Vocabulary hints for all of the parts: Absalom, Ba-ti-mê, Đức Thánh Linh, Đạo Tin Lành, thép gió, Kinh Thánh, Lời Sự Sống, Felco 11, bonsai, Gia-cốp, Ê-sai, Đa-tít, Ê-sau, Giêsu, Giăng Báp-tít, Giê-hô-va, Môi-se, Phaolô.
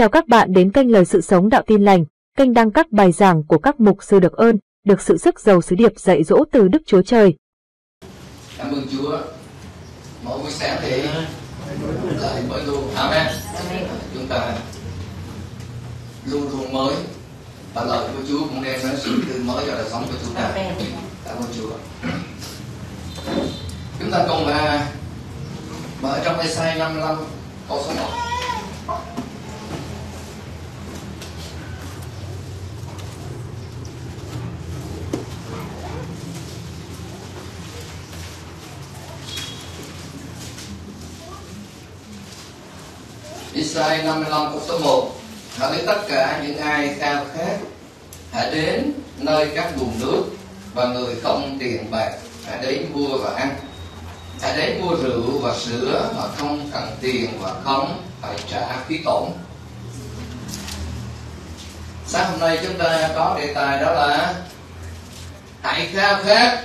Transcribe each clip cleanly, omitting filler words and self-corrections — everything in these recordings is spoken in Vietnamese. Chào các bạn đến kênh Lời Sự Sống Đạo Tin Lành, kênh đăng các bài giảng của các mục sư được ơn, được sự sức giàu sứ điệp dạy dỗ từ Đức Chúa Trời. Cảm ơn Chúa. Mỗi buổi sáng thì lại mới luôn. Amen. Chúng ta luôn luôn mới, và lời của Chúa cũng đem đến sự tươi mới cho đời sống của chúng ta. Cảm ơn Chúa. Chúng ta cùng mở trong Ê-sai 55 câu số 1. Ê-sai 55 câu số 1. Hãy đến tất cả những ai khao khát, hãy đến nơi các vùng nước, và người không tiền bạc hãy đến mua và ăn. Hãy đến mua rượu và sữa mà không cần tiền và không phải trả phí tổn. Sáng hôm nay chúng ta có đề tài đó là hãy khao khát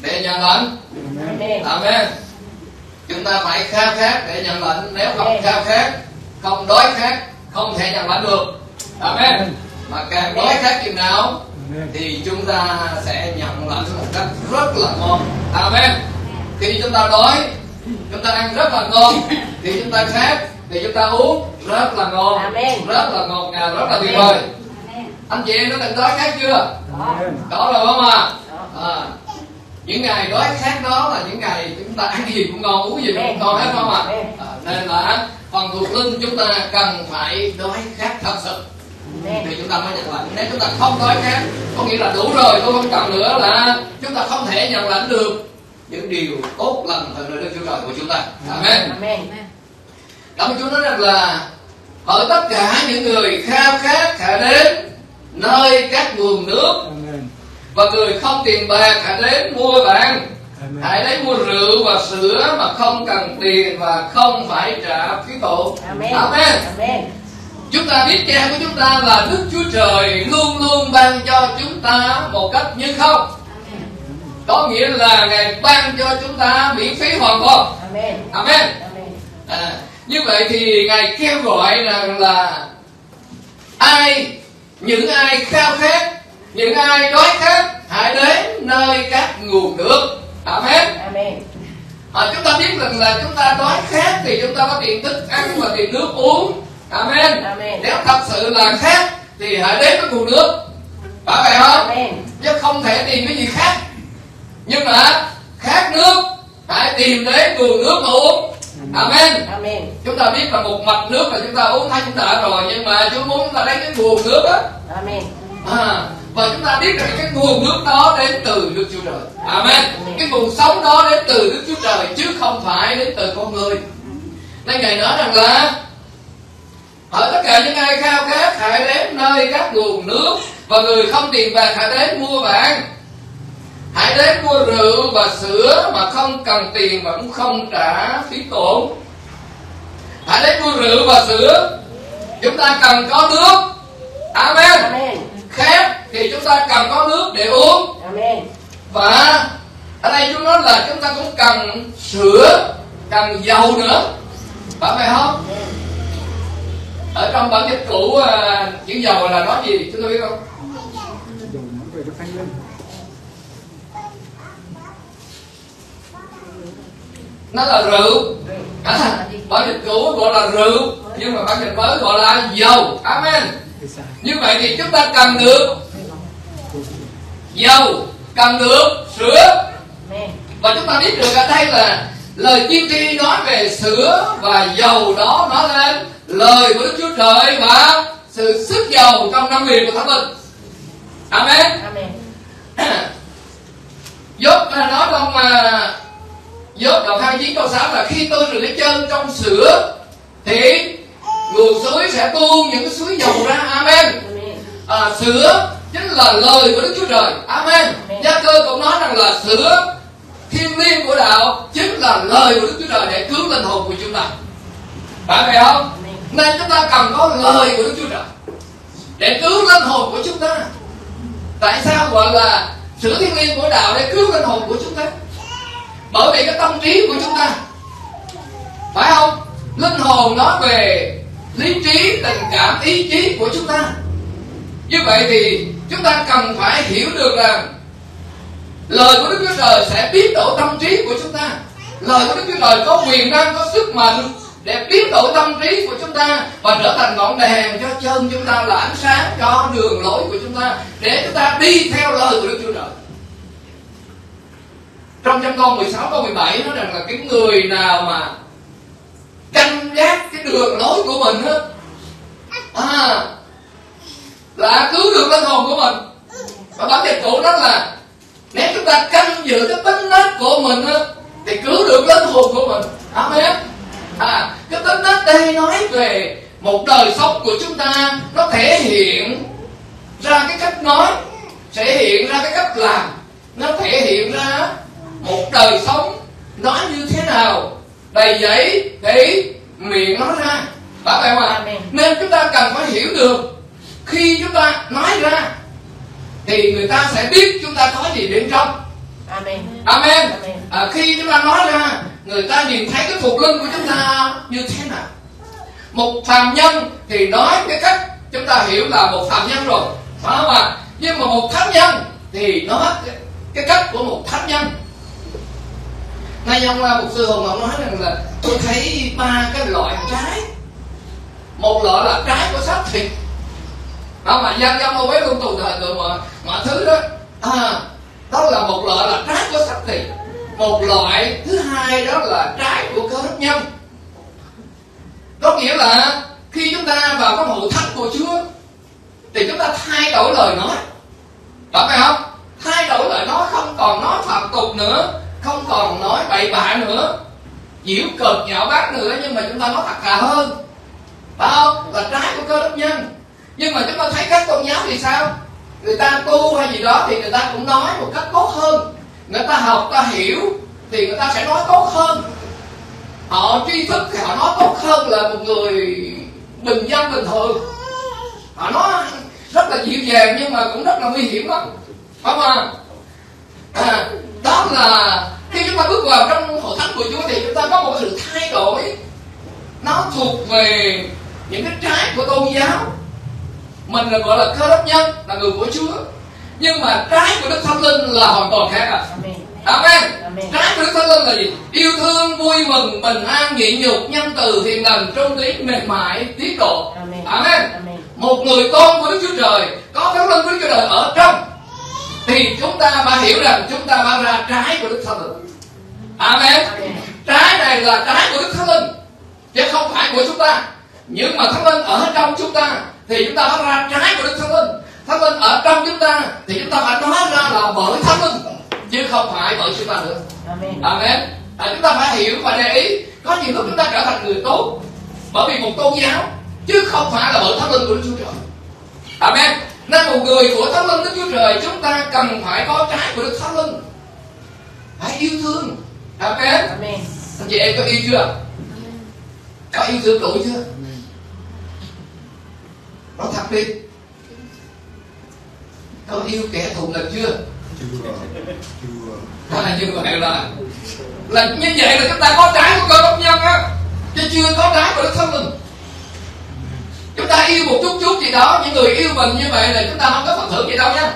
để nhận lãnh. Amen. Chúng ta phải khao khát để nhận lãnh. Nếu không khao khát, không đói khát, không thể nhận lãnh được. Amen. Mà càng đói khát chừng nào thì chúng ta sẽ nhận lãnh một cách rất là ngon. Amen. Khi chúng ta đói, chúng ta ăn rất là ngon. Khi chúng ta khát, thì chúng ta uống rất là ngon. Amen. Rất là ngọt ngào, rất là tuyệt vời. Anh chị em đã từng đói khát chưa? Đó rồi không ạ? Những ngày đói khát đó là những ngày chúng ta ăn gì cũng ngon, uống gì cũng ngon hết không ạ? Nên là phần thuộc linh chúng ta cần phải đói khát thật sự thì chúng ta mới nhận lãnh. Nếu chúng ta không đói khát, có nghĩa là đủ rồi, tôi không cần nữa, là chúng ta không thể nhận lãnh được những điều tốt lành từ nơi Đức Chúa Trời của chúng ta. Amen. Đấng Chúa nói rằng là hỡi tất cả những người khao khát hãy đến nơi các nguồn nước, và người không tiền bạc hãy đến mua và ăn. Hãy đến mua rượu và sữa mà không cần tiền và không phải trả phí tổn. Amen. Chúng ta biết cha của chúng ta là Đức Chúa Trời luôn luôn ban cho chúng ta một cách như không. Có nghĩa là Ngài ban cho chúng ta miễn phí hoàn toàn. Amen. Như vậy thì Ngài kêu gọi rằng là những ai khao khát, những ai đói khát hãy đến nơi các nguồn nước. Amen. Chúng ta biết rằng là chúng ta đói khát thì chúng ta có tiền thức ăn và tiền nước uống. Amen. Nếu thật sự là khát thì hãy đến với nguồn nước. Phải vậy không? Chứ không thể tìm cái gì khác. Nhưng mà khát nước hãy tìm đến nguồn nước mà uống. Amen. Chúng ta biết là một mạch nước là chúng ta uống thấy chúng ta đã rồi, nhưng mà Chúa muốn chúng ta đến cái nguồn nước đó. Và chúng ta biết rằng cái nguồn nước đó đến từ Đức Chúa Trời. Cái nguồn sống đó đến từ Đức Chúa Trời chứ không phải đến từ con người. Nên Ngài nói rằng là hỡi tất cả những ai khao khát hãy đến nơi các nguồn nước, và người không tiền bạc hãy đến mua và ăn. Hãy đến mua rượu và sữa mà không cần tiền và cũng không trả phí tổn. Hãy đến mua rượu và sữa. Chúng ta cần có nước. Amen. Khát thì chúng ta cần có nước để uống. Và ở đây chúng nói là chúng ta cũng cần sữa, cần dầu nữa. Phải vậy không? Ở trong bản dịch cũ chữ dầu là nói gì chúng ta biết không? Nó là rượu. Bản dịch cũ gọi là rượu, nhưng mà bản dịch mới gọi là dầu. Như vậy thì chúng ta cần được dầu, cần được sữa. Và chúng ta biết được ở đây là lời tiên tri nói về sữa và dầu đó nói lên lời của Đức Chúa Trời và sự sức dầu trong năm miền của Thánh Linh. Dốt nói trong Dốt đoạn 29 câu 6 là khi tôi rửa chân trong sữa thì nguồn suối sẽ tuôn những cái suối dầu ra. Sữa chính là lời của Đức Chúa Trời. Gia Cơ cũng nói rằng là sữa thiên liêng của đạo chính là lời của Đức Chúa Trời để cứu linh hồn của chúng ta. Phải vậy không? Nên chúng ta cần có lời của Đức Chúa Trời để cứu linh hồn của chúng ta. Tại sao gọi là sữa thiên liêng của đạo để cứu linh hồn của chúng ta? Bởi vì cái tâm trí của chúng ta, phải không? Linh hồn nói về lý trí, tình cảm, ý chí của chúng ta. Như vậy thì chúng ta cần phải hiểu được là lời của Đức Chúa Trời sẽ biến đổi tâm trí của chúng ta. Lời của Đức Chúa Trời có quyền năng, có sức mạnh để biến đổi tâm trí của chúng ta và trở thành ngọn đèn cho chân chúng ta, là ánh sáng cho đường lối của chúng ta, để chúng ta đi theo lời của Đức Chúa Trời. Trong Châm Ngôn 16 câu 17 nói rằng là cái người nào mà canh gác cái đường lối của mình á, là cứu được linh hồn của mình. Và bản dịch cũ đó là nếu chúng ta canh giữ cái tính nết của mình á thì cứu được linh hồn của mình. Amen. Cái tính nết đây nói về một đời sống của chúng ta, nó thể hiện ra cái cách nói, thể hiện ra cái cách làm, nó thể hiện ra một đời sống nói như thế nào, đầy dẫy để miệng nói ra. Bạn bè mà, nên chúng ta cần phải hiểu được khi chúng ta nói ra thì người ta sẽ biết chúng ta có gì bên trong. Amen. Amen. Khi chúng ta nói ra, người ta nhìn thấy cái thuộc linh của chúng ta như thế nào. Một phạm nhân thì nói cái cách chúng ta hiểu là một phạm nhân rồi, phải không ạ? Nhưng mà một thánh nhân thì nói cái cách của một thánh nhân. Nay ông Mục Sư Hùng ông nói rằng là tôi thấy ba cái loại trái. Một loại là trái của xác thịt, đó mà dân dân ông ấy luôn tù thời rồi mọi thứ đó, đó là một loại là trái của xác thịt. Một loại thứ hai đó là trái của cơ đốc nhân, có nghĩa là khi chúng ta vào cái hội thánh của Chúa thì chúng ta thay đổi lời nói, phải phải không? Thay đổi lời nói, không còn nói phạm tục nữa, không còn nói bậy bạ nữa, giễu cợt nhạo báng nữa, nhưng mà chúng ta nói thật thà hơn, phải không? Là trái của cơ đốc nhân. Nhưng mà chúng ta thấy các tôn giáo thì sao? Người ta tu hay gì đó thì người ta cũng nói một cách tốt hơn, người ta học, ta hiểu thì người ta sẽ nói tốt hơn, họ tri thức thì họ nói tốt hơn là một người bình dân bình thường. Họ nói rất là dịu dàng nhưng mà cũng rất là nguy hiểm lắm, phải không ạ? Đó là khi chúng ta bước vào trong hội thánh của Chúa thì chúng ta có một sự thay đổi, nó thuộc về những cái trái của tôn giáo. Mình là gọi là cơ đốc nhân, là người của Chúa, nhưng mà trái của Đức Thánh Linh là hoàn toàn khác. Amen. Trái của Đức Thánh Linh là gì? Yêu thương, vui mừng, bình an, nhịn nhục, nhân từ, hiền lành, trung tín, mềm mại, tiết độ. Amen. Một người con của Đức Chúa Trời, có Thánh Linh của Đức Chúa Trời ở trong thì chúng ta mà hiểu rằng chúng ta mang ra trái của Đức Thánh Linh. Amen. Trái này là trái của Đức Thánh Linh chứ không phải của chúng ta, nhưng mà Thánh Linh ở trong chúng ta thì chúng ta phát ra trái của Đức Thánh Linh. Thánh Linh ở trong chúng ta thì chúng ta phải nói ra là bởi Thánh Linh chứ không phải bởi chúng ta nữa. Amen. Chúng ta phải hiểu và để ý, có những lúc chúng ta trở thành người tốt bởi vì một tôn giáo chứ không phải là bởi Thánh Linh của Đức Chúa Trời. Amen. Nên một người của Thánh Linh Đức Chúa Trời, chúng ta cần phải có trái của Đức Thánh Linh, phải yêu thương. Amen. Anh chị em có yêu chưa? Có yêu thương đủ chưa? Nói thật đi, có yêu kẻ thù lần chưa? Đó là như vậy là như vậy là chúng ta có trái của cơ đốc nhân á, chứ chưa có trái của Đức Thánh Linh. Chúng ta yêu một chút gì đó, những người yêu mình như vậy là chúng ta không có phần thưởng gì đâu nha.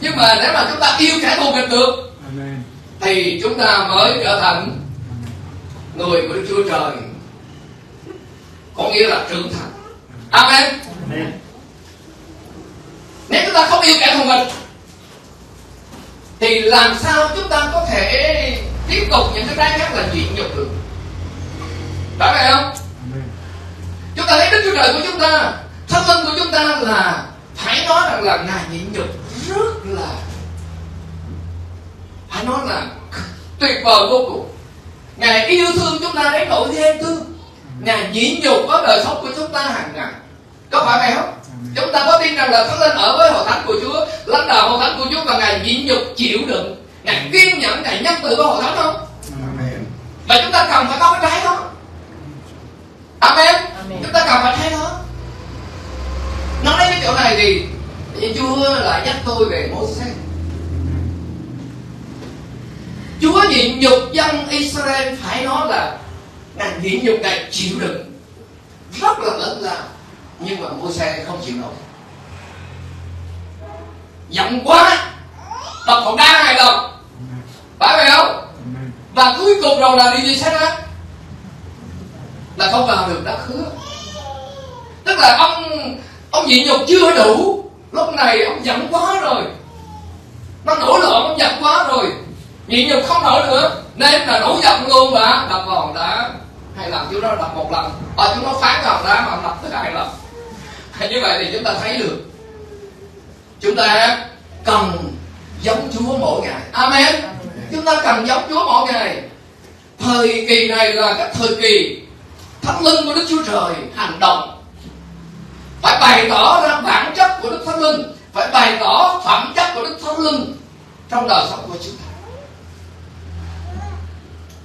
Nhưng mà nếu mà chúng ta yêu kẻ thù mình được thì chúng ta mới trở thành người của Đức Chúa Trời, có nghĩa là trưởng thành. Amen. Nếu chúng ta không yêu kẻ thù mình thì làm sao chúng ta có thể tiếp tục những cái trái khác là nhịn nhục được? Đã nghe không? Chúng ta thấy Đức Chúa Trời của chúng ta, Thánh Linh của chúng ta là phải nói rằng là Ngài nhịn nhục rất là, phải nói là tuyệt vời vô cùng. Ngài yêu thương chúng ta đến nỗi ghen tương, Ngài nhịn nhục có đời sống của chúng ta hàng ngày. Có phải vậy không? Chúng ta có tin rằng là Thánh Linh ở với hội thánh của Chúa, lãnh đạo hội thánh của Chúa và Ngài nhịn nhục, chịu đựng, Ngài kiên nhẫn, Ngài nhân từ với hội thánh không? Và chúng ta cần phải có cái trái đó. Amen. Chúng ta cần phải thấy đó. Nói đến cái chỗ này thì Chúa lại nhắc tôi về Mô-sê. Chúa nhịn nhục dân Israel, phải nói là Ngài nhịn nhục, Ngài chịu đựng rất là lớn lao, nhưng mà Môi-se không chịu nổi. Giận quá, đập hòn đá hai lần, phải vậy không? Và cuối cùng rồi là điều gì xảy ra? Là không vào được đất hứa. Tức là ông nhịn nhục chưa đủ, lúc này ông giận quá rồi, nó nổi loạn, ông giận quá rồi, nhịn nhục không nổi nữa nên là nổi giận luôn và đập vào hòn đá hai lần. Chúng nó đập một lần, chúng nó phán vào hòn đá mà đập tới hai lần. Như vậy thì chúng ta thấy được chúng ta cần giống Chúa mỗi ngày. Amen. Chúng ta cần giống Chúa mỗi ngày. Thời kỳ này là cái thời kỳ Thánh Linh của Đức Chúa Trời hành động, phải bày tỏ ra bản chất của Đức Thánh Linh, phải bày tỏ phẩm chất của Đức Thánh Linh trong đời sống của chúng ta.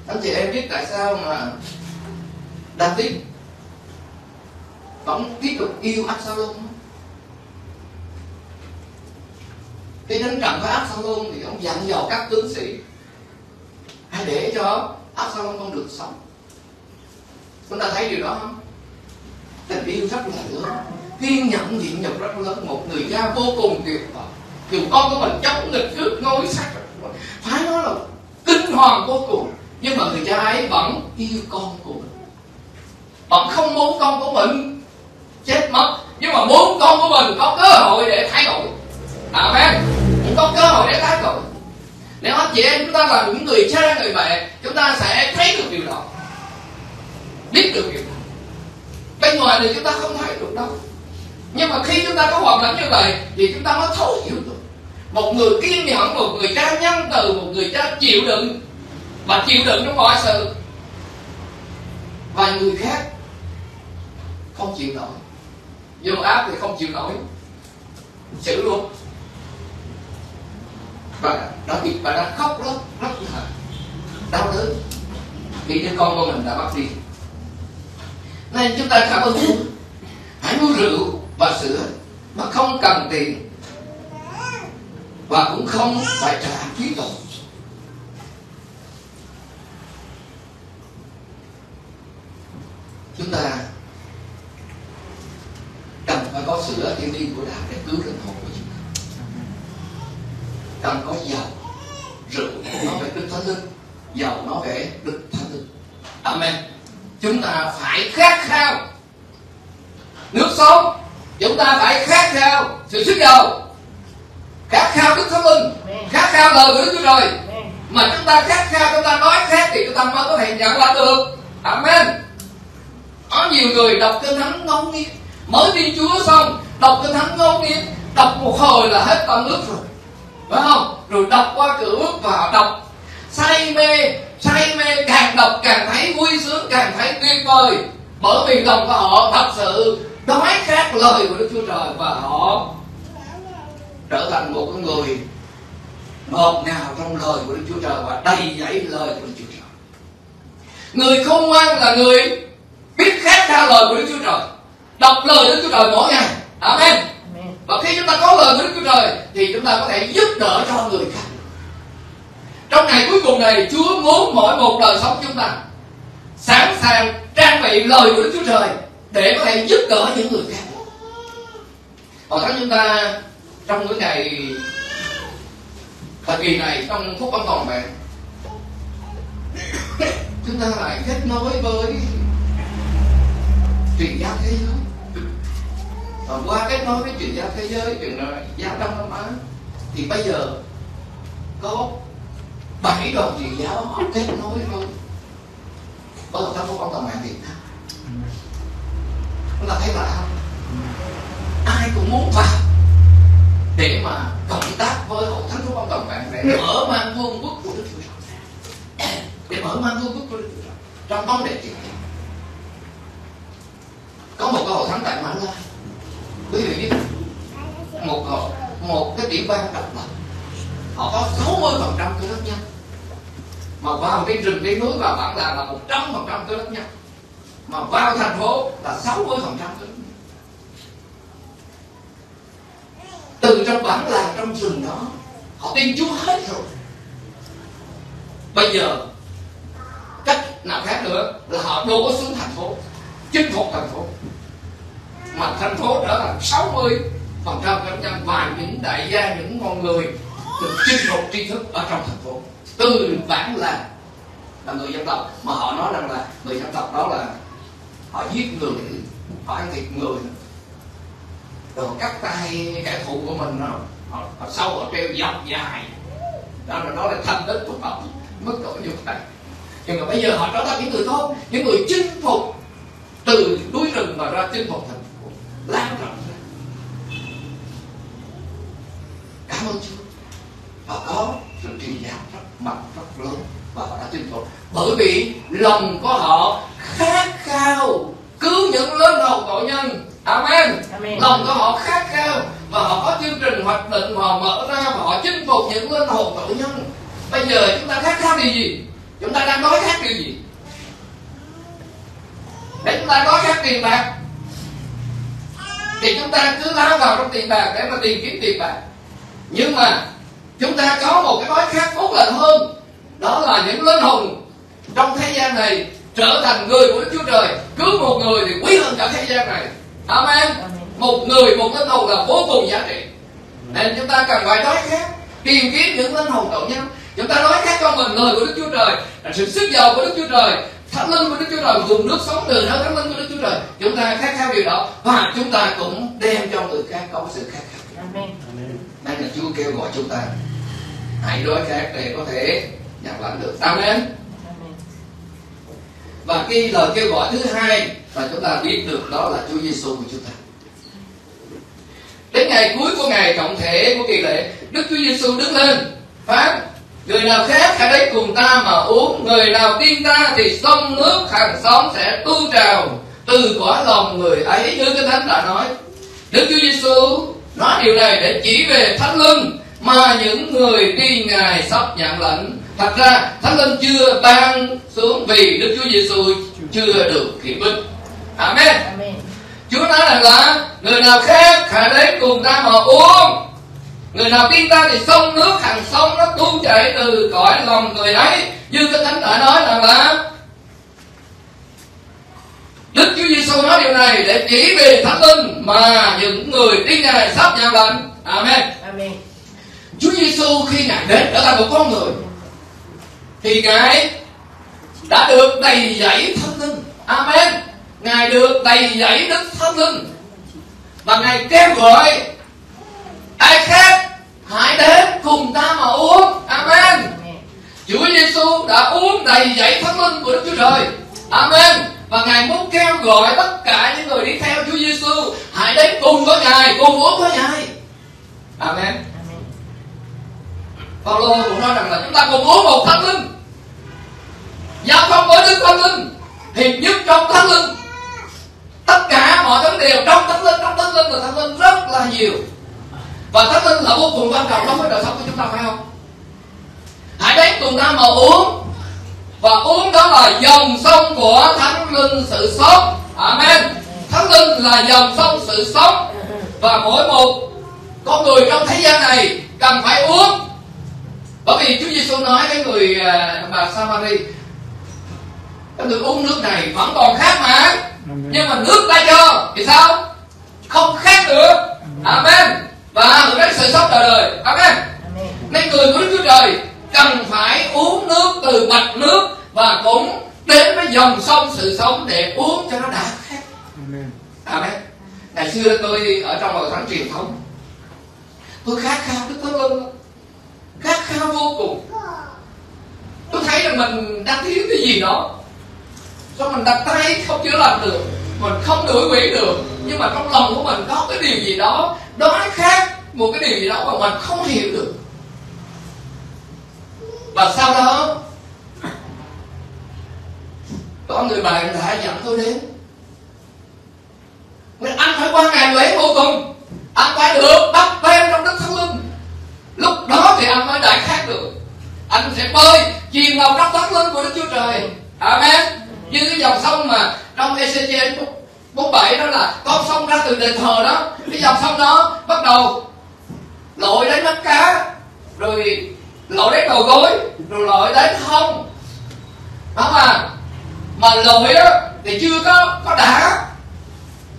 Anh chị em biết tại sao mà Đa-tít vẫn tiếp tục yêu Absalom không? Khi đánh trận với Absalom thì ông dặn dò các tướng sĩ hãy để cho Absalom không được sống. Chúng ta thấy điều đó không? Tình yêu rất là lớn, kiên nhẫn nhịn nhục rất lớn. Một người cha vô cùng tuyệt vời, kiểu con của mình chống nghịch cướp ngôi sắc, phải nói là kinh hoàng vô cùng. Nhưng mà người cha ấy vẫn yêu con của mình, vẫn không muốn con của mình chết mất, nhưng mà muốn con của mình có cơ hội để thay đổi. Amen. Có cơ hội để thay đổi. Nếu anh chị em chúng ta là những người cha người mẹ, chúng ta sẽ thấy được điều đó, biết được điều đó. Bên ngoài thì chúng ta không thấy được đâu, nhưng mà khi chúng ta có hoàn cảnh như vậy thì chúng ta mới thấu hiểu được. Một người kiên nhẫn, một người cha nhân từ, một người cha chịu đựng và chịu đựng trong mọi sự. Vài người khác không chịu nổi, vô áp thì không chịu nổi, xử luôn. Bà đã khóc rất là đau đớn vì đứa con của mình đã bắt đi. Nên chúng ta cảm ơn Chúa, hãy mua rượu và sữa mà không cần tiền và cũng không phải trả phí tổn. Chúng ta cần phải có sữa thiên liêng của Đạo để cứu linh hồn của chúng ta, cần có dầu, rượu nó về Đức Thánh Linh, dầu nó về Đức Thánh Linh. Amen. Chúng ta phải khát khao nước sống, chúng ta phải khát khao sự sức giàu, khát khao Đức Thánh Linh, khát khao lời của Đức Chúa Trời. Mà chúng ta khát khao, chúng ta nói khát thì chúng ta mới có thể nhận lại được. Amen. Có nhiều người đọc Kinh Thánh ngẫu nhiên, mới tin Chúa xong đọc Kinh Thánh ngẫu nhiên, đọc một hồi là hết tâm nước rồi, phải không? Rồi đọc qua cửa bước vào, đọc say mê, càng đọc càng thấy vui sướng, càng thấy tuyệt vời, bởi vì lòng của họ thật sự đói khát lời của Đức Chúa Trời và họ trở thành một người ngọt ngào trong lời của Đức Chúa Trời và đầy dẫy lời của Đức Chúa Trời. Người khôn ngoan là người biết khát khao lời của Đức Chúa Trời, đọc lời Đức Chúa Trời mỗi ngày. Amen. Và khi chúng ta có lời của Đức Chúa Trời thì chúng ta có thể giúp đỡ cho người khác. Trong ngày cuối cùng này, Chúa muốn mỗi một đời sống chúng ta sẵn sàng trang bị lời của Đức Chúa Trời để có thể giúp đỡ những người khác. Hồi tháng chúng ta trong những ngày thời kỳ này, trong phút an toàn bạn, chúng ta lại kết nối với truyền giáo thế giới. Và qua kết nối với truyền giáo thế giới, truyền giáo Đông Nam Á, thì bây giờ có 7 đoàn truyền giáo họ kết nối với bởi hợp tác của con tàu mạng Việt Nam. Chúng ta thấy lạ không? Ai cũng muốn vào để mà cộng tác với hội thánh của con tàu mạng để mở mang vương quốc của Đức Chúa Trời, để mở mang vương quốc của Đức Chúa Trời trong vấn đề truyền giáo. Có một hội thánh tại Mã Lai, quý vị biết, một cái tiểu bang độc lập, họ có 60% cơ đốc nhân, mà vào cái rừng cái núi vào bản làng là 100% cơ đốc nhân, mà vào thành phố là 60% cơ đốc nhân. Từ trong bản làng, trong rừng đó, họ tin Chúa hết rồi. Bây giờ cách nào khác nữa là họ đổ xuống thành phố, chinh phục thành phố. mà thành phố trở thành 60% và những đại gia, những con người được chinh phục tri thức ở trong thành phố từ bản là người dân tộc, mà họ nói rằng là người dân tộc đó là họ giết người, họ ăn thịt người, rồi cắt tay kẻ thù của mình, họ sâu, họ treo dọc dài, đó là thành tích của họ mức độ như vậy. Nhưng mà bây giờ họ trở thành những người tốt, những người chinh phục từ núi rừng mà ra chinh phục thành phố, lan rộng ra. Cảm ơn Chúa, họ có sự truyền giáo rất mạnh, rất lớn và họ đã chinh phục, bởi vì lòng của họ khát khao cứu những lớn đầu tội nhân. Amen. Amen. Lòng của họ khát khao và họ có chương trình hoạch định, họ mở ra và họ chinh phục những linh hồn tội nhân. Bây giờ chúng ta khát khao điều gì? Chúng ta đang nói khát điều gì? Để chúng ta nói khát tiền bạc thì chúng ta cứ lao vào trong tiền bạc để mà tìm kiếm tiền bạc. Nhưng mà chúng ta có một cái nói khát tốt lành hơn, đó là những linh hồn trong thế gian này trở thành người của Đức Chúa Trời. Cứ một người thì quý hơn cả thế gian này. Amen. Một người, một linh hồn là vô cùng giá trị, nên chúng ta cần phải nói khác, tìm kiếm những linh hồn tội nhân. Chúng ta nói khác cho mình lời của Đức Chúa Trời là sự sức giàu của Đức Chúa Trời, thánh linh của Đức Chúa Trời, dùng nước sống từ nơi thánh linh của Đức Chúa Trời. Chúng ta khát khao điều đó và chúng ta cũng đem cho người khác có sự khát khao. Amen. Đây là Chúa kêu gọi chúng ta hãy đối khác để có thể nhận lãnh được. Amen. Và cái lời kêu gọi thứ hai mà chúng ta biết được đó là Chúa Giêsu của chúng ta. Đến ngày cuối của ngày trọng thể của kỳ lễ, Đức Chúa Giêsu đứng lên phán: người nào khác hãy đến cùng ta mà uống, người nào tin ta thì sông nước hàng xóm sẽ tuôn trào từ cõi lòng người ấy, như Kinh Thánh đã nói. Đức Chúa Giêsu nói điều này để chỉ về thánh linh mà những người tin Ngài sắp nhận lãnh. Thật ra thánh linh chưa ban xuống vì Đức Chúa Giêsu chưa được khiển binh. Amen. Amen. Chúa nói rằng là người nào khác hãy đến cùng ta mà uống, người nào tin ta thì sông nước hàng sông nó tuôn chảy từ cõi lòng người ấy, như Kinh Thánh đã nói rằng là Đức Chúa Giêsu nói điều này để chỉ về thánh linh mà những người tin Ngài sắp nhận lãnh. Amen. Amen. Chúa Giêsu khi Ngài đến trở thành một con người thì Ngài đã được đầy dẫy thánh linh. Amen. Ngài được đầy dẫy Đức Thánh Linh và Ngài kêu gọi ai khác hãy đến cùng ta mà uống. Amen. Chúa Giêsu đã uống đầy dẫy Thánh Linh của Đức Chúa Trời. Amen. Và Ngài muốn kêu gọi tất cả những người đi theo Chúa Giêsu hãy đến cùng với Ngài, cùng uống với Ngài. Amen. Phaolô cũng nói rằng là chúng ta cùng uống một Thánh Linh, giao thông với Đức Thánh Linh, hiệp nhất trong Thánh Linh. Tất cả mọi vấn đề trong Thánh Linh, là Thánh Linh rất là nhiều. Và Thánh Linh là vô cùng quan trọng đối với đời sống của chúng ta, phải không? Hãy đến cùng ta mà uống. Và uống đó là dòng sông của Thánh Linh sự sống. Amen. Thánh Linh là dòng sông sự sống. Và mỗi một con người trong thế gian này cần phải uống. Bởi vì Chúa Giêsu nói với người bà Samari: các người uống nước này vẫn còn khát mà, nhưng mà nước ta cho thì sao? Không khát được. Amen. Và hưởng đến sự sống đời đời. Amen. Nên người của Đức Chúa Trời cần phải uống nước từ mạch nước và cũng đến với dòng sông sự sống để uống cho nó đã khát. Amen. Ngày xưa tôi ở trong hội thánh truyền thống, tôi khát khao Đức Thánh Linh, khát khao vô cùng. Tôi thấy là mình đang thiếu cái gì đó, sao mình đặt tay không chữa lành được, mình không đuổi quỷ được, nhưng mà trong lòng của mình có cái điều gì đó đói khát, một cái điều gì đó mà mình không hiểu được. Và sau đó có người bạn đã dẫn tôi đến, mình ăn phải qua ngày lễ vô cùng, ăn phải được bắt tay trong Đức Thánh Linh, lúc đó thì anh mới đại khát được, anh sẽ bơi chìm vào trong Thánh Linh của Đức Chúa Trời. Amen. Như cái dòng sông mà trong ECG 47 đó là con sông ra từ đền thờ đó, cái dòng sông đó bắt đầu lội đến mắt cá, rồi lội đến đầu gối, rồi lội đến hông đó, mà lội đó thì chưa có đã,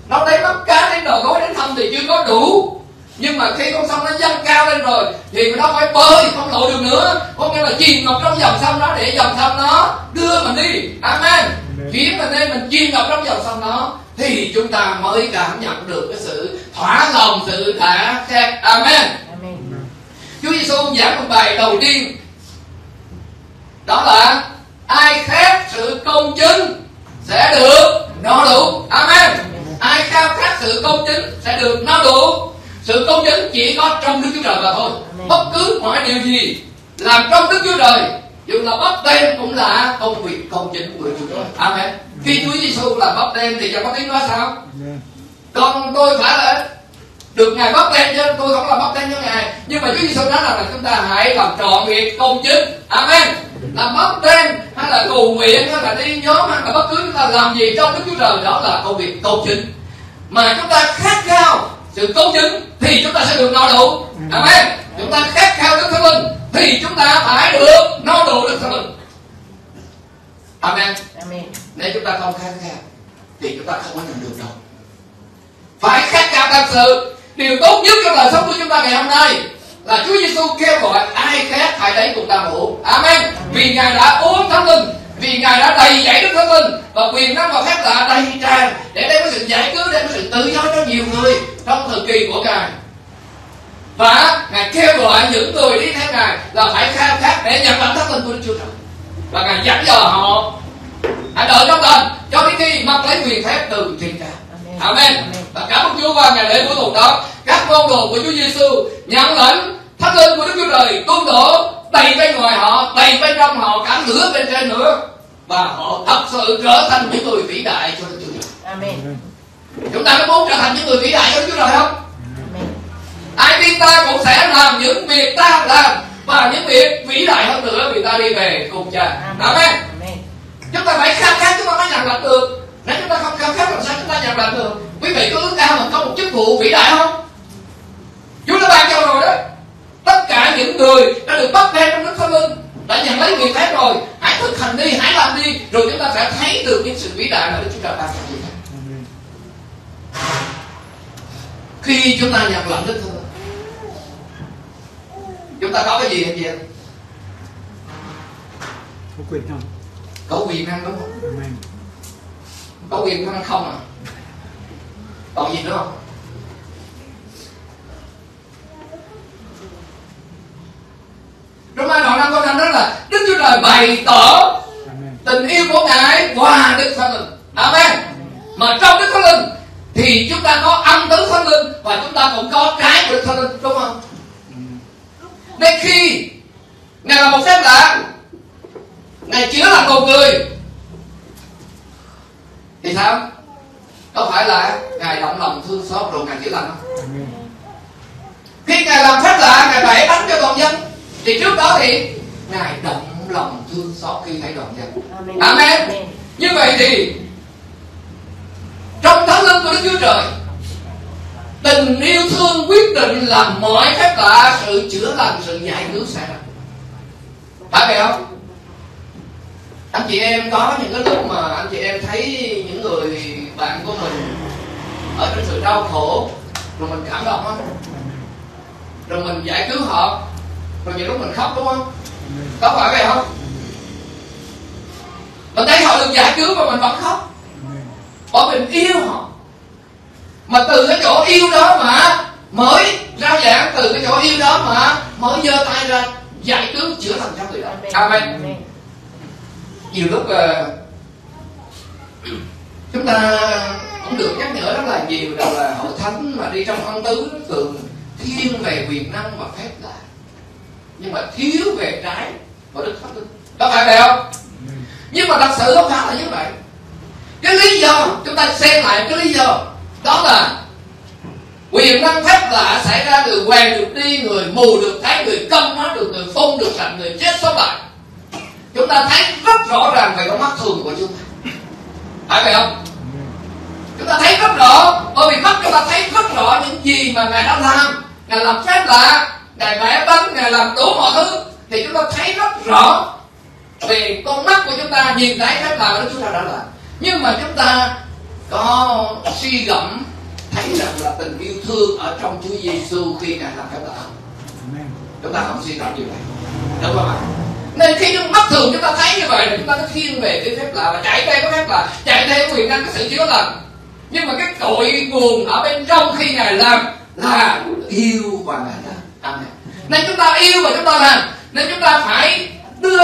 Nó lấy mắt cá đến đầu gối đến thăm thì chưa có đủ. Nhưng mà khi con sông nó dâng cao lên rồi thì nó phải bơi, không lội được nữa. Có nghĩa là chìm ngập trong dòng sông đó để dòng sông nó đưa mình đi. Amen. Khiến mình nên mình chìm ngập trong dòng sông đó thì chúng ta mới cảm nhận được cái sự thỏa lòng, sự thả khát. Amen. Chúa Giêsu giảng một bài đầu tiên, đó là ai khát sự công chính sẽ được no đủ. Amen. Ai khao khát sự công chính sẽ được no đủ. Sự công chính chỉ có trong Đức Chúa Trời mà thôi. Bất cứ mọi điều gì làm trong Đức Chúa Trời, dù là bắp tên cũng là công việc công chính của Đức Chúa Trời. Amen. Khi Chúa Giêsu là bắp tên thì chẳng có tiếng nói sao? Còn tôi phải là được Ngài bắp tên, chứ tôi không là bắp tên cho Ngài. Nhưng mà Chúa Giêsu nói là chúng ta hãy làm trọn việc công chính. Amen. Làm bắp tên hay là cầu nguyện hay là đi nhóm hay là bất cứ chúng ta làm gì trong Đức Chúa Trời, đó là công việc công chính. Mà chúng ta khát khao sự công chính thì chúng ta sẽ được no đủ. Amen. Chúng ta khát khao Đức Thánh Linh thì chúng ta phải được no đủ Đức Thánh Linh. Amen. Nếu chúng ta không khát khao thì chúng ta không có nhận được đâu. Phải khát khao thật sự. Điều tốt nhất trong đời sống của chúng ta ngày hôm nay là Chúa Giêsu kêu gọi ai khát hãy đến cùng ta hữu. Amen. Vì Ngài đã uống Thánh Linh, vì Ngài đã đầy dẫy Đức Thánh Linh và quyền năng và phép lạ đầy tràn để đem cái sự giải cứu, đem cái sự tự do cho nhiều người trong thời kỳ của Ngài. Và Ngài kêu gọi những người đi theo Ngài là phải khao khát để nhận lãnh Thánh Linh của Đức Chúa Trời. Và Ngài dặn dò họ hãy đợi trong lành cho đến khi mặc lấy quyền phép từ trên trời. Amen. Và cảm ơn Chúa qua ngày lễ cuối tuần đó, các môn đồ của Chúa Giêsu nhận lãnh Thánh Linh của Đức Chúa Trời tuôn đổ đầy bên ngoài họ, đầy bên trong họ, cả lửa bên trên nữa, và họ thật sự trở thành những người vĩ đại cho Đức Chúa Trời. Amen. Chúng ta có muốn trở thành những người vĩ đại cho Đức Chúa Trời không? Amen. Ai tin ta cũng sẽ làm những việc ta làm và những việc vĩ đại hơn nữa vì ta đi về cùng Cha. Amen. Chúng ta phải khao khát, chúng ta mới nhận lãnh được. Nếu chúng ta không khao khát làm sao chúng ta nhận lãnh được? Quý vị có ước ao mình có một chức vụ vĩ đại không? Chúa đã ban cho rồi đó. Tất cả những người đã được bắt tên trong Đức Thánh Linh đã nhận lấy quyền phép rồi, hãy thực hành đi, hãy làm đi, rồi chúng ta sẽ thấy được những sự vĩ đại mà Đức Chúa Trời ban cho chúng ta. Khi chúng ta nhận lãnh Đức Thánh Linh, chúng ta có cái gì anh chị em? Có quyền không? Có quyền năng đúng không? Có quyền năng không à? Còn gì nữa không? Roma đoạn 5 câu 5 đó là Đức Chúa Trời bày tỏ tình yêu của Ngài qua Đức Thánh Linh. Amen. Mà trong Đức Thánh Linh thì chúng ta có âm tứ Thánh Linh và chúng ta cũng có cái của Đức Thánh Linh, đúng không? Nên khi Ngài là một phép lạ, Ngài chứa là một người thì sao? Có phải là Ngài động lòng thương xót rồi Ngài chữa lành không? Khi Ngài làm phép lạ, Ngài phải đánh cho toàn dân, thì trước đó thì Ngài động lòng thương xót khi thấy đoàn dân. Amen. Amen. Như vậy thì trong Thánh Linh của Đức Chúa Trời, tình yêu thương quyết định là mọi phép lạ, sự chữa lành, sự giải cứu sẽ ra. Phải vậy không? Anh chị em có những cái lúc mà anh chị em thấy những người bạn của mình ở trong sự đau khổ, rồi mình cảm động không? Rồi mình giải cứu họ, rồi nhiều lúc mình khóc, đúng không? Có phải vậy không? Mình thấy họ được giải cứu mà mình vẫn khóc, bởi mình yêu họ. Mà từ cái chỗ yêu đó mà mới rao giảng, từ cái chỗ yêu đó mà mới giơ tay ra giải cứu chữa lành cho người đó. Amen. Nhiều lúc chúng ta cũng được nhắc nhở rất là nhiều, đó là hội thánh mà đi trong ân tứ thường thiên về quyền năng và phép lạ, nhưng mà thiếu về trái và Đức Thánh Linh. Có phải vậy không? Nhưng mà thật sự không phải là như vậy. Cái lý do, chúng ta xem lại cái lý do, đó là quyền năng phép lạ xảy ra từ què được đi, người mù được thấy, người câm hóa được, người phun được sạch, người chết sống lại. Chúng ta thấy rất rõ ràng về con mắt thường của chúng ta. Phải vậy không? Chúng ta thấy rất rõ, bởi vì mắt chúng ta thấy rất rõ những gì mà Ngài đã làm. Ngài làm phép lạ, Ngài vẽ bánh, Ngài làm đủ mọi thứ, thì chúng ta thấy rất rõ vì con mắt của chúng ta nhìn thấy phép lạ Đức Chúa Trời đã làm. Nhưng mà chúng ta có suy gẫm thấy rằng là tình yêu thương ở trong Chúa Giêsu khi Ngài làm phép lạ. Chúng ta không suy gẫm điều này, đúng không ạ? Nên khi chúng bất thường chúng ta thấy như vậy thì chúng ta có thiên về cái phép lạ và chạy theo cái phép lạ, chạy theo quyền năng cái sự chữa lành. Nhưng mà cái cội nguồn ở bên trong khi Ngài làm là yêu và Ngài làm. Amen. Nên chúng ta yêu và chúng ta làm, nên chúng ta phải đưa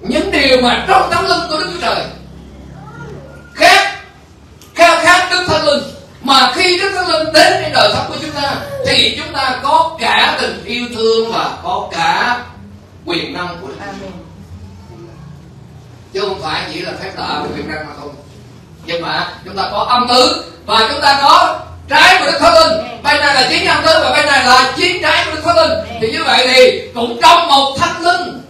những điều mà trong tấm linh của Đức Chúa Trời khao khát Đức Thánh Linh, mà khi Đức Thánh Linh đến với đời sống của chúng ta thì chúng ta có cả tình yêu thương và có cả quyền năng của Đức Thánh Linh, chứ không phải chỉ là phép lạ và quyền năng mà không. Nhưng mà chúng ta có âm tứ và chúng ta có trái của Đức Thánh Linh, bên này là 9 âm tứ và bên này là 9 trái của Đức Thánh Linh. Thì như vậy thì cũng trong một Thánh Linh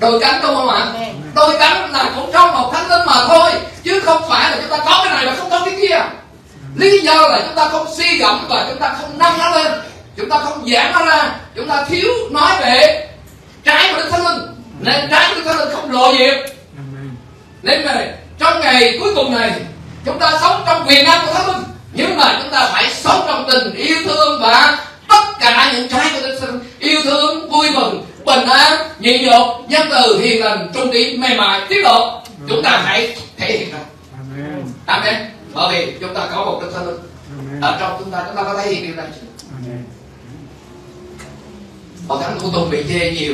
đôi cánh, đúng không ạ? Đôi cánh là cũng trong một Thánh Linh mà thôi, chứ không phải là chúng ta có cái này mà không có cái kia. Lý do là chúng ta không suy gẫm và chúng ta không nâng nó lên, chúng ta không giảng nó ra, chúng ta thiếu nói về trái của Đức Thánh Linh, nên trái của Đức Thánh Linh không lộ diện. Nên này, trong ngày cuối cùng này, chúng ta sống trong quyền năng của Thánh Linh, nhưng mà chúng ta phải sống trong tình yêu thương và tất cả những trái của Đức Thánh Linh: yêu thương, vui mừng, bình an, nhịn nhục, nhân từ, hiền lành, trung tín, mềm mại, tiết độ. Chúng ta hãy thể hiện ra. Amen. Bởi vì chúng ta có một Đức Thánh Linh ở trong chúng ta có thể hiện điều này. Hội Thánh Của Tùng bị chê nhiều.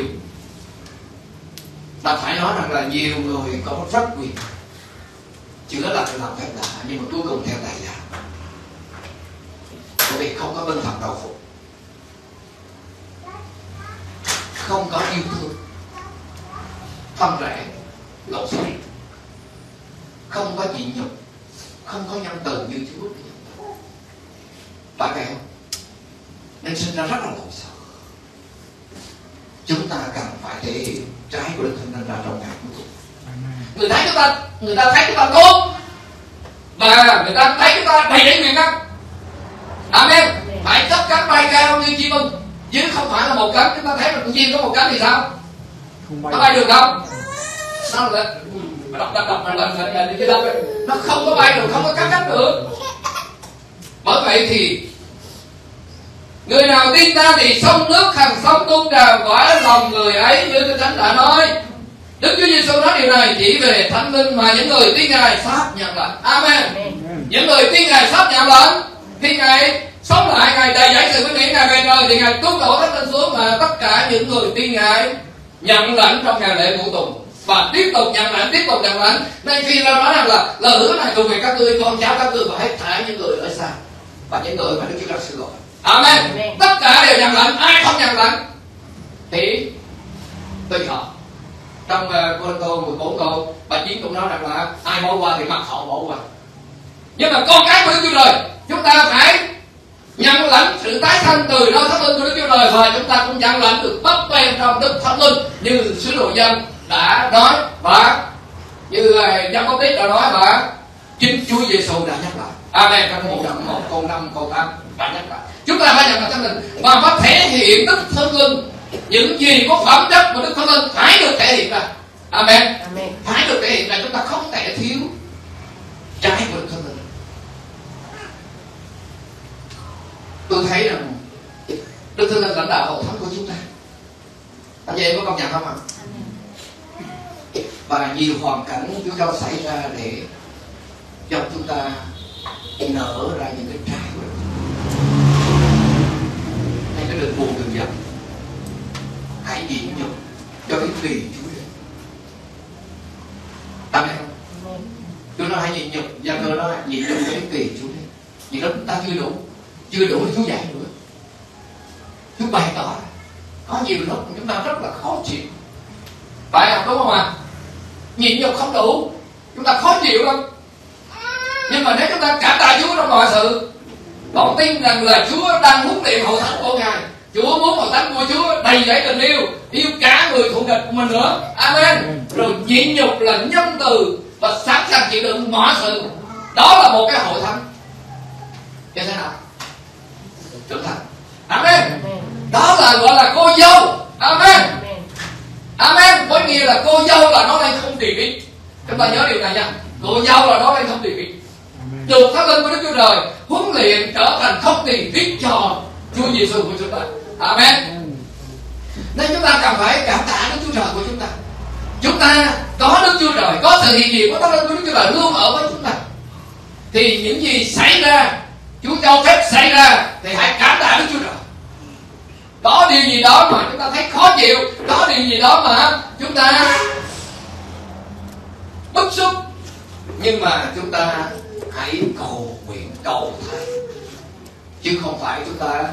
Ta phải nói rằng là nhiều người có rất quyền chữa lành làm phép lạ, nhưng mà cuối cùng theo đại là bởi vì không có tinh thần đầu phục, không có yêu thương, tâm rẻ, lộn xộn, không có nhịn nhục, không có nhân từ như Chúa. Bạn bè không? Nên sinh ra rất là lộn xộn. Chúng ta cần phải thể hiện trái của Đức Thánh Linh ra trong ngày cuối cùng. Người ta thấy chúng ta tốt và người ta thấy chúng ta đầy đầy quyền năng. Amen. Phải tất cả bay cao như chim ưng, chứ không phải là một cánh. Chúng ta thấy là con chim có một cánh thì sao? Nó bay được không? Nó là đập chứ đâu, nó không có bay được, không có cánh được. Bởi vậy thì người nào tin ta thì sông nước hàng sông tuôn trào khỏi lòng người ấy, như Kinh Thánh đã nói. Đức Chúa Giêsu nói điều này chỉ về Thánh Linh mà những người tin Ngài xác nhận lành. Amen. Những người tin Ngài xác nhận lành, khi Ngài sống lại, Ngài đầy dẫy sự vinh hiển, Ngài về đời thì Ngài tuôn đổ Thánh Linh xuống, mà tất cả những người tin Ngài nhận lãnh trong ngày lễ Ngũ Tuần và tiếp tục nhận lãnh. Nên khi nó nói rằng là lời hứa này thuộc về các ngươi, con cháu các ngươi và hết thảy những người ở xa và những người mà Đức Chúa Trời xin lỗi. Amen. Tất cả đều nhận lãnh, ai không nhận lãnh thì tùy họ. Trong Cô-rinh-tô 14 câu, bà Chiến cũng nói rằng là ai bỏ qua thì mặc họ bỏ qua. Nhưng mà con cái của Đức Chúa Trời, chúng ta phải nhận lãnh sự tái sanh từ nơi Thánh Linh của Đức Chúa Trời, và chúng ta cũng nhận lãnh được bắp bên trong Đức Thánh Linh như sứ đồ Giăng đã nói và như Giăng Báp-tít đã nói và chính Chúa Giêsu đã nhắc lại. Amen. Trong 1 câu 5 câu 8 đã nhắc lại. Chúng ta phải nhận lãnh Thánh Linh và phải thể hiện Đức Thánh Linh. Những gì có phẩm chất của Đức Thánh Linh phải được thể hiện ra. Amen. Amen. Phải được thể hiện ra, chúng ta không thể thiếu trái của Đức Thánh Linh. Tôi thấy rằng Đức Thánh Linh lãnh đạo Hội Thánh của chúng ta. Anh chị em có công nhận không ạ? Và nhiều hoàn cảnh Chúa Trời xảy ra để cho chúng ta nở ra những cái trái của Đức Thánh Linh. Hay cái đường buồn đường giận, hãy nhịn nhục cho đến kỳ Chúa đến. Tạm biệt không? Chúa nói hãy nhịn nhục, và người nói nhịn nhục cho đến kỳ Chúa đến. Vì đó chúng ta chưa đủ Chúa dạy nữa. Chúa bày tỏ có nhiều lúc chúng ta rất là khó chịu. Phải không, đúng không ạ? Nhịn nhục không đủ, chúng ta khó chịu lắm. Nhưng mà nếu chúng ta cảm tạ Chúa trong mọi sự, bọn tin rằng là Chúa đang huấn luyện Hội Thánh của Ngài. Chúa muốn Hội Thánh của Chúa đầy dẫy tình yêu cả người thù địch của mình nữa. Amen. Rồi nhịn nhục là nhân từ và sẵn sàng chịu đựng mọi sự. Đó là một cái Hội Thánh như thế nào? Trưởng thành. Amen. Đó là gọi là cô dâu. Amen. Amen. Có nghĩa là cô dâu là nó đang không địa vị. Chúng ta nhớ điều này nha. Cô giáo là đó đang không tùy vị. Được Thánh Linh của Đức Chúa Trời huấn luyện trở thành không tùy vị cho Chúa Giêsu của chúng ta. Amen. Nên chúng ta cần phải cảm tạ Đức Chúa Trời của chúng ta. Chúng ta có Đức Chúa Trời, có sự hiện diện của Thánh Linh của Đức Chúa Trời luôn ở với chúng ta. Thì những gì xảy ra, Chúa cho phép xảy ra, thì hãy cảm tạ Đức Chúa Trời. Có điều gì đó mà chúng ta thấy khó chịu, có điều gì đó mà chúng ta bức xúc, nhưng mà chúng ta hãy cầu nguyện cầu thay, chứ không phải chúng ta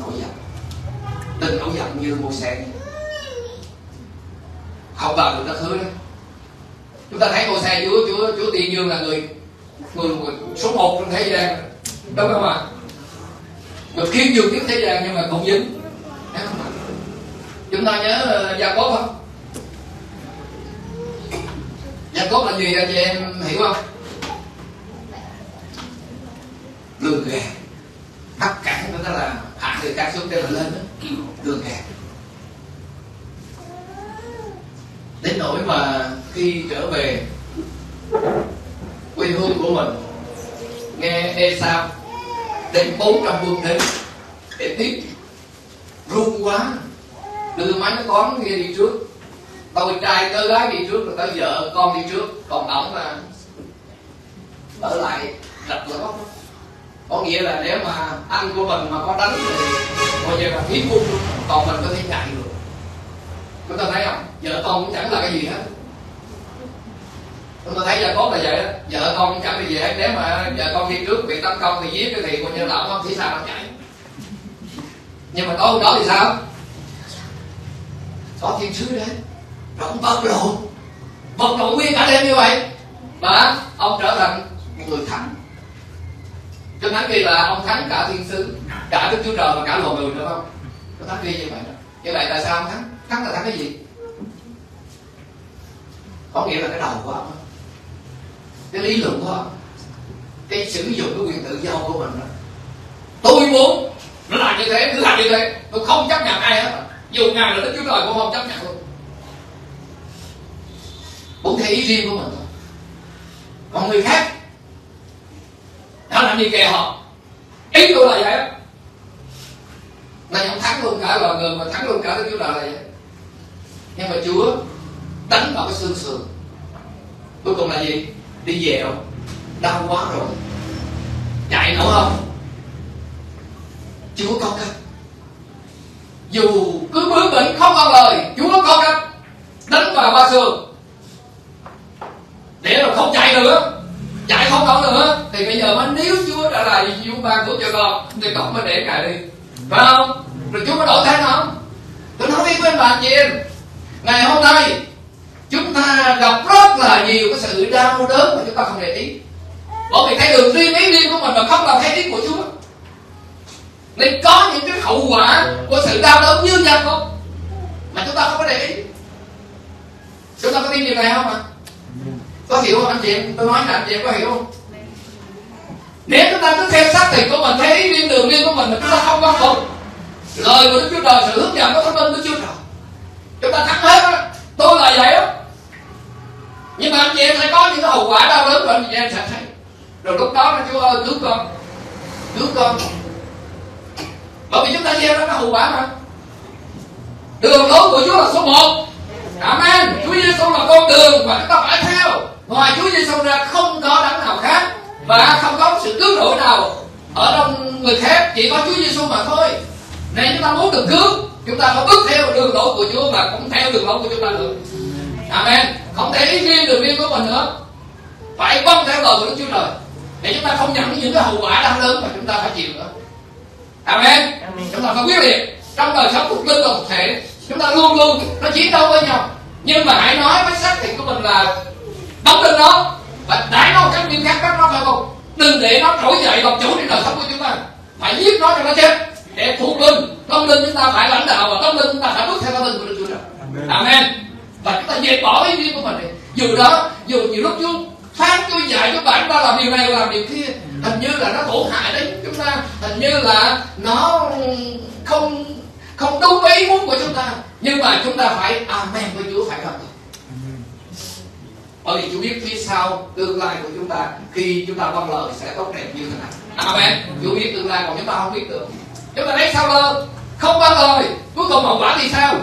nổi giận. Đừng nổi giận như Mô-sê, không vào được đất hứa đó. Chúng ta thấy Mô-sê Chúa Tiên Dương là người số 1 trong thế gian, đúng không ạ? Người khiêm nhường nhất thế gian nhưng mà không dính. Chúng ta nhớ Gia-cốp không? Gia-cốp là gì anh chị em hiểu không? Lường gà, hấp cản nó là hạ người ta xuống đây là lên đó, lường gà. Đến nỗi mà khi trở về quê hương của mình, nghe Esau đến 400 vương đến để tiếp, run quá. Đưa mấy đứa con kia đi trước, tao trai tớ gái đi trước, rồi tao vợ con đi trước, còn ổng mà ở lại đặt lót. Có nghĩa là nếu mà anh của mình mà có đánh thì bây giờ là hiến cung luôn, còn mình có thể chạy được. Chúng ta thấy không? Vợ con cũng chẳng là cái gì hết. Chúng ta thấy là có là vậy đó, vợ con cũng chẳng là gì hết. Nếu mà vợ con đi trước bị tấn công thì giết cái thì coi như là ổng không thấy sao nó chạy. Nhưng mà tối hôm đó thì sao? Có thiên sứ đấy, rồi ông vật lộn nguyên cả đêm như vậy mà ông trở thành một người thánh. Cho thánh kia là ông thánh cả thiên sứ, cả Đức Chúa Trời và cả loài người, đúng không? Cho thánh kia như vậy đó. Như vậy tại sao ông thánh? Thánh là thánh cái gì? Có nghĩa là cái đầu của ông, cái lý luận của ông, cái sử dụng cái quyền tự do của mình đó. Tôi muốn nó làm như thế, cứ làm như thế, tôi không chấp nhận ai hết. Dù Ngài là Đức Chúa Trời cũng không chấp nhận luôn, cũng theo ý riêng của mình thôi. Còn người khác đã làm gì kè họ, ý tôi là vậy đó. Này ông thắng luôn cả loài người mà thắng luôn cả Đức Chúa Trời là vậy. Nhưng mà Chúa đánh vào cái xương sườn, cuối cùng là gì? Đi dẹo, đau quá rồi, chạy nổi không? Chúa có cách. Dù cứ bướng bỉnh không bằng lời, Chúa có cách đánh vào ba sườn để rồi không chạy nữa, chạy không nổi nữa. Thì bây giờ mới níu Chúa trả lại, Chúa ban phước cho con thì con mới để cài đi, phải không? Rồi Chúa mới đổi thế không? Tôi nói với bạn chị em, ngày hôm nay chúng ta gặp rất là nhiều cái sự đau đớn mà chúng ta không để ý, bởi vì thấy đường riêng ý riêng của mình mà không làm thấy ý của Chúa. Nên có những cái hậu quả của sự đau đớn như vậy không? Mà chúng ta không có để ý. Chúng ta có tin điều này không ạ? Có hiểu không anh chị em? Tôi nói là anh chị em có hiểu không? Nếu chúng ta cứ theo xác thịt của mình, theo ý riêng đường riêng của mình mà chúng ta không có phục lời của Đức Chúa Trời, sự hướng dẫn của Thánh Linh Đức Chúa Trời, chúng ta thắng hết á. Tôi là vậy đó. Nhưng mà anh chị em sẽ có những cái hậu quả đau đớn mà anh chị em sẽ thấy. Rồi lúc đó là Chúa ơi cứu con, cứu con. Bởi vì chúng ta gieo ra cái hậu quả mà. Đường lối của Chúa là số 1. Amen. Chúa Giêsu là con đường và chúng ta phải theo. Ngoài Chúa Giêsu ra không có đấng nào khác và không có sự cứu độ nào ở trong người khác, chỉ có Chúa Giêsu mà thôi. Nên chúng ta muốn được cứu, chúng ta phải bước theo đường lối của Chúa và cũng theo đường lối của chúng ta được. Amen. Không thể ý riêng đường riêng của mình nữa, phải vâng theo lời của Đức Chúa Trời để chúng ta không nhận những cái hậu quả đau đớn mà chúng ta phải chịu nữa. Amen. Chúng ta phải quyết liệt trong đời sống thuộc linh và thuộc thể. Chúng ta luôn luôn nó chiến đấu với nhau, nhưng mà hãy nói với xác thịt của mình là bấm lên nó và đãi nó một cách nghiêm khắc, các nó phải không? Đừng để nó trỗi dậy làm chủ trên đời sống của chúng ta, phải giết nó cho nó chết để thuộc linh. Tâm linh chúng ta phải lãnh đạo và tâm linh chúng ta phải bước theo tâm linh của Đức Chúa Trời. Amen. Và chúng ta dẹp bỏ ý kiến của mình đi. Dù đó, dù nhiều lúc Chúa phán, Chúa dạy cho bạn ta làm điều này làm điều kia, hình như là nó tổn hại đến chúng ta, hình như là nó không đúng với ý muốn của chúng ta, nhưng mà chúng ta phải amen với Chúa, phải không? Bởi vì Chúa biết phía sau tương lai của chúng ta khi chúng ta vâng lời sẽ tốt đẹp như thế nào. Amen. Chúa biết tương lai, còn chúng ta không biết được. Chúng ta thấy sao lơ, không vâng lời, cuối cùng hậu quả thì sao?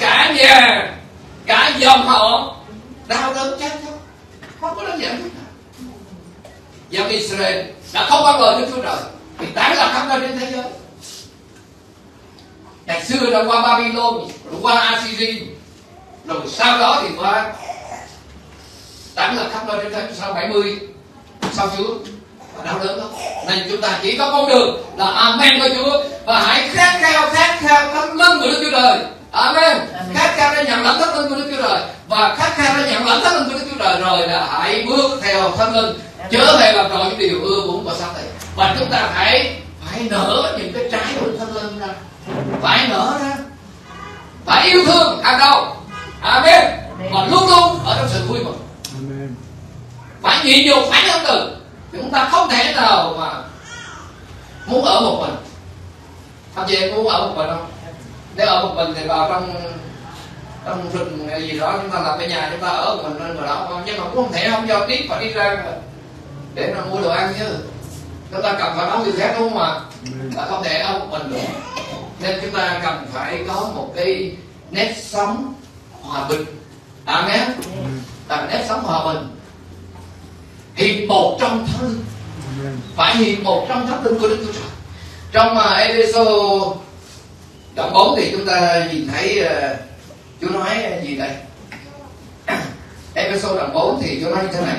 Cả nhà, cả dòng họ đau đớn chết chóc. Không có đơn giản chút nào. Dân Israel đã không vâng lời Đức Chúa Trời thì tán lạc khắp nơi trên thế giới. Ngày xưa đã qua Babylon, rồi qua Assyria, rồi sau đó thì qua tán lạc khắp nơi trên thế giới sau 70 sau Chúa và đau đớn lắm. Nên chúng ta chỉ có con đường là amen với Chúa và hãy khát khao thánh linh của Đức Chúa Trời. Amen. Khát khao để nhận lãnh thánh linh của Đức Chúa Trời và khát khao để nhận lãnh thánh linh của Đức Chúa Trời rồi là hãy bước theo thánh linh, chớ hề làm trọn những điều ưa muốn và sáng tỏ. Và chúng ta phải nở những cái trái của thánh linh ra, phải nở ra, phải yêu thương hàng đầu. Amen. Và luôn luôn ở trong sự vui mừng. Amen. Phải nhịn nhục, phải nhân từ. Chúng ta không thể nào mà muốn ở một mình. Thậm chí em muốn ở một mình không? Nếu ở một mình thì vào trong rừng hay gì đó, chúng ta làm cái nhà chúng ta ở một mình nên vào đó không? Nhưng mà cũng không thể không giao tiếp và đi ra để mua đồ ăn chứ. Chúng ta cần phải nấu gì khác đúng không ạ? Và không thể ở một mình được. Nên chúng ta cần phải có một cái nếp sống hòa bình. Amen. Là nếp sống hòa bình. Hiệp một trong thánh linh. Phải hiệp một trong thánh linh của Đức Chúa Trời. Trong Ê-phê-sô đoạn 4 thì chúng ta nhìn thấy Chúa nói gì đây? Ê-phê-sô đoạn 4 thì Chúa nói như thế này: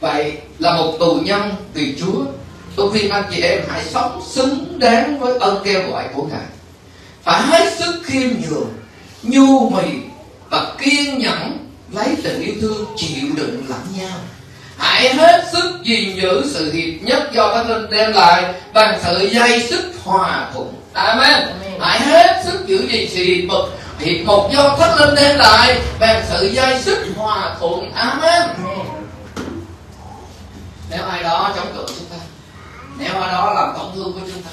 vậy là một tù nhân vì Chúa, tôi khuyên anh chị em hãy sống xứng đáng với ơn kêu gọi của Ngài, phải hết sức khiêm nhường, nhu mì và kiên nhẫn, lấy tình yêu thương chịu đựng lẫn nhau. Hãy hết sức gìn giữ sự hiệp nhất do Thánh Linh đem lại bằng sự dây sức hòa thuận. Amen. Hãy hết sức giữ gìn sự hiệp một do Thánh Linh đem lại bằng sự dây sức hòa thuận. Amen. Nếu ai đó chống cự chúng ta, nếu ai đó làm tổn thương với chúng ta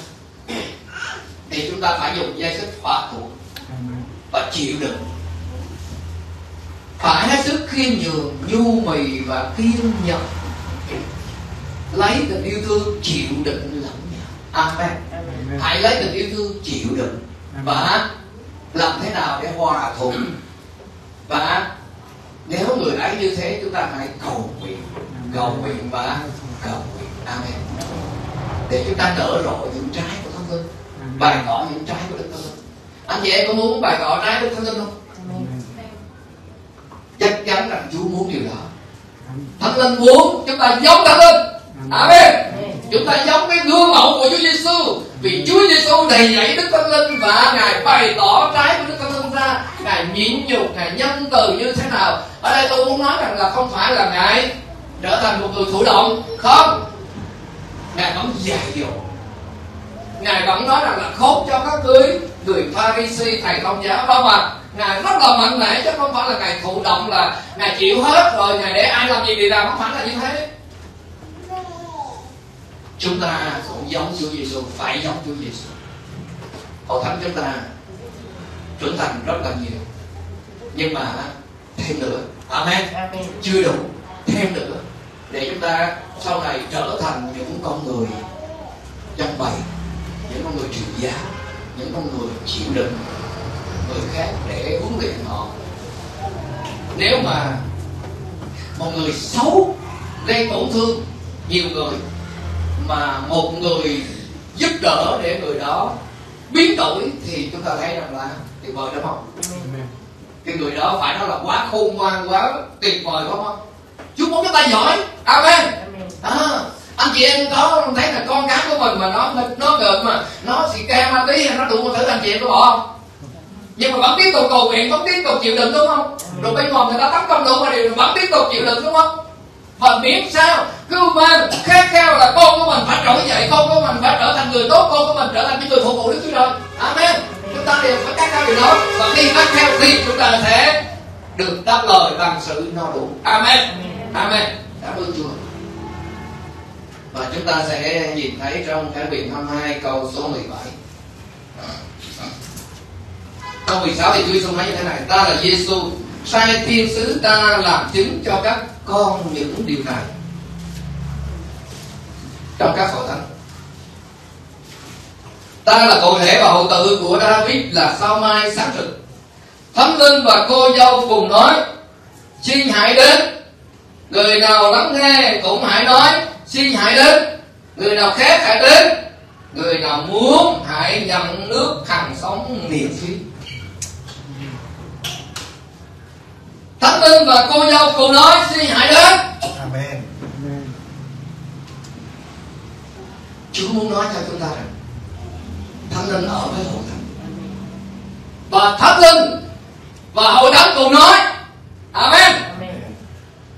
thì chúng ta phải dùng dây sức hòa thuận và chịu đựng. Phải hết sức khiêm nhường, nhu mì và kiên nhẫn, lấy tình yêu thương chịu đựng lẫn nhau. Amen. Hãy lấy tình yêu thương chịu đựng và làm thế nào để hòa thuận. Và nếu người ấy như thế, chúng ta hãy cầu nguyện và cầu nguyện. Amen. Để chúng ta nở rộ những trái của Thánh Linh, bày tỏ những trái của Đức Thánh Linh. Anh chị em có muốn bày tỏ trái Đức Thánh Linh không? Chắc chắn rằng Chúa muốn điều đó. Thánh Linh muốn chúng ta giống Thánh Linh. Amen. Chúng ta giống cái gương mẫu của Chúa Giêsu, vì Chúa Giêsu đầy dẫy Đức Thánh Linh và Ngài bày tỏ trái của Đức Thánh Linh ra. Ngài nhịn nhục, Ngài nhân từ như thế nào. Ở đây tôi muốn nói rằng là không phải là Ngài trở thành một người thụ động, không. Ngài vẫn dạy dỗ, Ngài vẫn nói rằng là khốn cho các người Pha-ri-si, thầy Công giáo, không ạ? Ngài rất là mạnh mẽ chứ không phải là Ngài thụ động là Ngài chịu hết rồi Ngài để ai làm gì thì làm, không phải là như thế. Chúng ta cũng giống Chúa Giêsu, phải giống Chúa Giêsu. Hội thánh chúng ta trưởng thành rất là nhiều, nhưng mà thêm nữa. Amen. Chưa đủ, thêm nữa để chúng ta sau này trở thành những con người trong bày, những con người truyền giáo, những con người chịu đựng người khác để huấn luyện họ. Nếu mà một người xấu gây tổn thương nhiều người mà một người giúp đỡ để người đó biến đổi thì chúng ta thấy rằng là tuyệt vời, đúng không? Cái người đó phải nói là quá khôn ngoan, quá tuyệt vời, đúng không? Chúa muốn chúng ta giỏi. Amen. Anh chị em có thấy là con cái của mình mà nó ngợp mà nó xì ke ma tí hay nó đủ một thứ, anh chị em có bỏ không? Nhưng mà vẫn tiếp tục cầu nguyện, vẫn tiếp tục chịu đựng, đúng không? Rồi bên ngoài người ta tấn công đủ mà điều vẫn tiếp tục chịu đựng, đúng không? Và miễn sao cứ mang khát khao là con của mình phải trỗi dậy, con của mình phải trở thành người tốt, con của mình trở thành những người phục vụ Đức Chúa Trời. Amen. Chúng ta đều phải khát khao điều đó, và khi khát khao thì chúng ta sẽ được đáp lời bằng sự no đủ. Amen. Amen. Cảm ơn Chúa. Và chúng ta sẽ nhìn thấy trong Khải Huyền 22 câu số 17. Câu 16 thì Chúa Giêsu nói như thế này: ta là Giêsu, sai thiên sứ ta làm chứng cho các con những điều này trong các sổ thánh. Ta là cụ thể và hậu tự của David, là sao mai sáng rực. Thánh linh và cô dâu cùng nói: xin hãy đến. Người nào lắng nghe cũng hãy nói: xin hãy đến. Người nào khác hãy đến. Người nào muốn hãy nhận nước hằng sống miễn phí. Thánh linh và cô dâu cùng nói: xin hãy đến. Amen. Chúa muốn nói cho chúng ta rằng Thánh linh ở với hội thánh, và Thánh linh và hội thánh cùng nói Amen. Amen.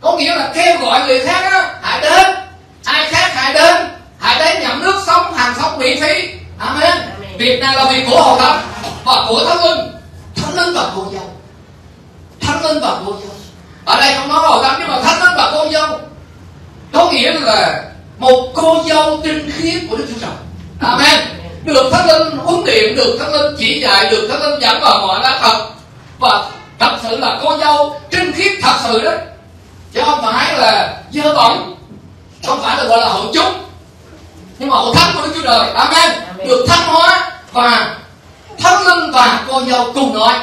Có nghĩa là kêu gọi người khác đó, hãy đến. Ai khác hãy đến. Hãy đến nhận nước sống hàng sống miễn phí. Amen. Amen. Việc này là việc của hội thánh và của Thánh linh. Thánh linh và cô dâu. Thánh linh và cô dâu. Ở đây không nói hội thánh, nhưng mà Thánh linh và cô dâu có nghĩa là một cô dâu tinh khiết của Đức Chúa Trời. Amen. Được Thánh linh huấn luyện, được Thánh linh chỉ dạy, được Thánh linh dẫn vào mọi lẽ thật, và thật sự là cô dâu trinh khiết thật sự đó, chứ không phải là dơ bẩn, không phải là gọi là hậu chúng, nhưng mà hậu thánh của Đức Chúa Trời. Amen. Được thánh hóa, và Thánh linh và cô dâu cùng nói.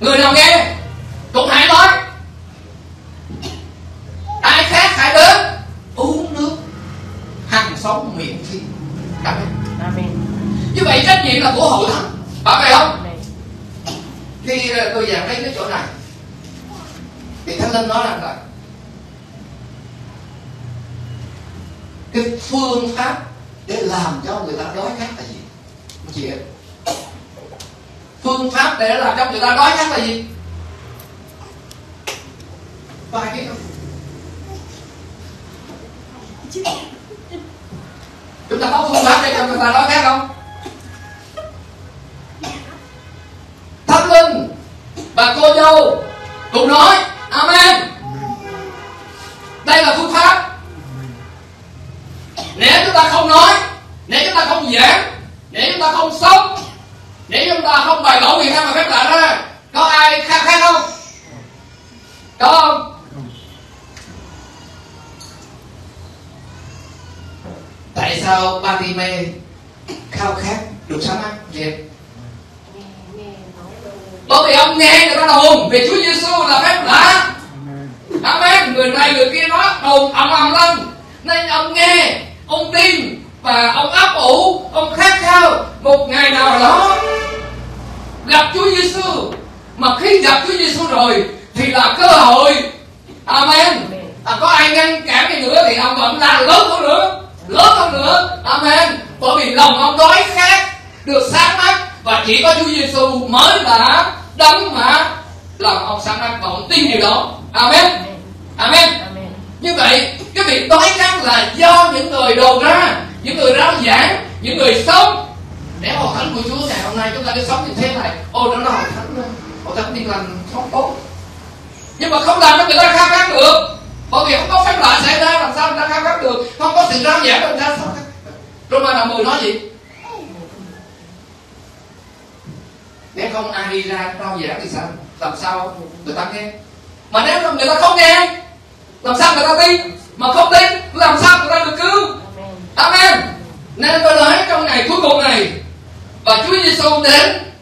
Người nào nghe cũng hãy nói. Ai khác hãy đến uống nước hằng sống miễn phí. Amen. Như vậy trách nhiệm là của hội thánh, phải vậy không? Amen. Khi tôi giảng đến cái chỗ này thì Thánh Linh nói rằng là cái phương pháp để làm cho người ta đói khát là gì? Không chị ạ? Phương pháp để làm cho người ta đói khát là gì? Có ai biết không? Chúng ta có phương pháp để cho người ta đói khát không? Thánh linh và cô dâu cùng nói Amen. Đây là phương pháp. Nếu chúng ta không nói, nếu chúng ta không giảng, nếu chúng ta không sống, nếu chúng ta không bày tỏ quyền năng và phép lạ ra, có ai khao khát không? Có không? Tại sao Ba-ti-mê khao khát được sáng mắt vậy? Bởi vì ông nghe người ta đồn về Chúa Giê-xu là phép lạ. Amen. Người này người kia nói đồn ầm lên, nên ông nghe, ông tin và ông ấp ủ, ông khát khao một ngày nào đó gặp Chúa Giê-xu. Mà khi gặp Chúa Giê-xu rồi thì là cơ hội. Amen. À, có ai ngăn cản gì nữa thì ông vẫn la lớn hơn nữa. Amen. Bởi vì lòng ông đói khát được sáng mắt, và chỉ có Chúa Giê-xu mới đã đấng mà lòng ông sáng mắt và ông tin điều đó. Amen. Amen. Như vậy cái việc đói khát là do những người đồn ra, những người rao giảng, những người sống. Để hội thánh của Chúa ngày hôm nay chúng ta cứ sống như thế này, ôi đó là hội thánh thôi, hội thánh đi làm không tốt, nhưng mà không làm cho người ta khao khát được. Bởi vì không có phép lạ xảy ra làm sao người ta khao khát được, không có sự rao giảng người ta sao khát. Roma là 10 nói gì? Nếu không ai đi ra rao giảng thì sao làm sao người ta nghe? Mà nếu người ta không nghe làm sao người ta tin? Mà không tin làm sao người ta được cứu? Amen. Nên tôi nói trong ngày cuối cùng này, và Chúa Giê-xu đến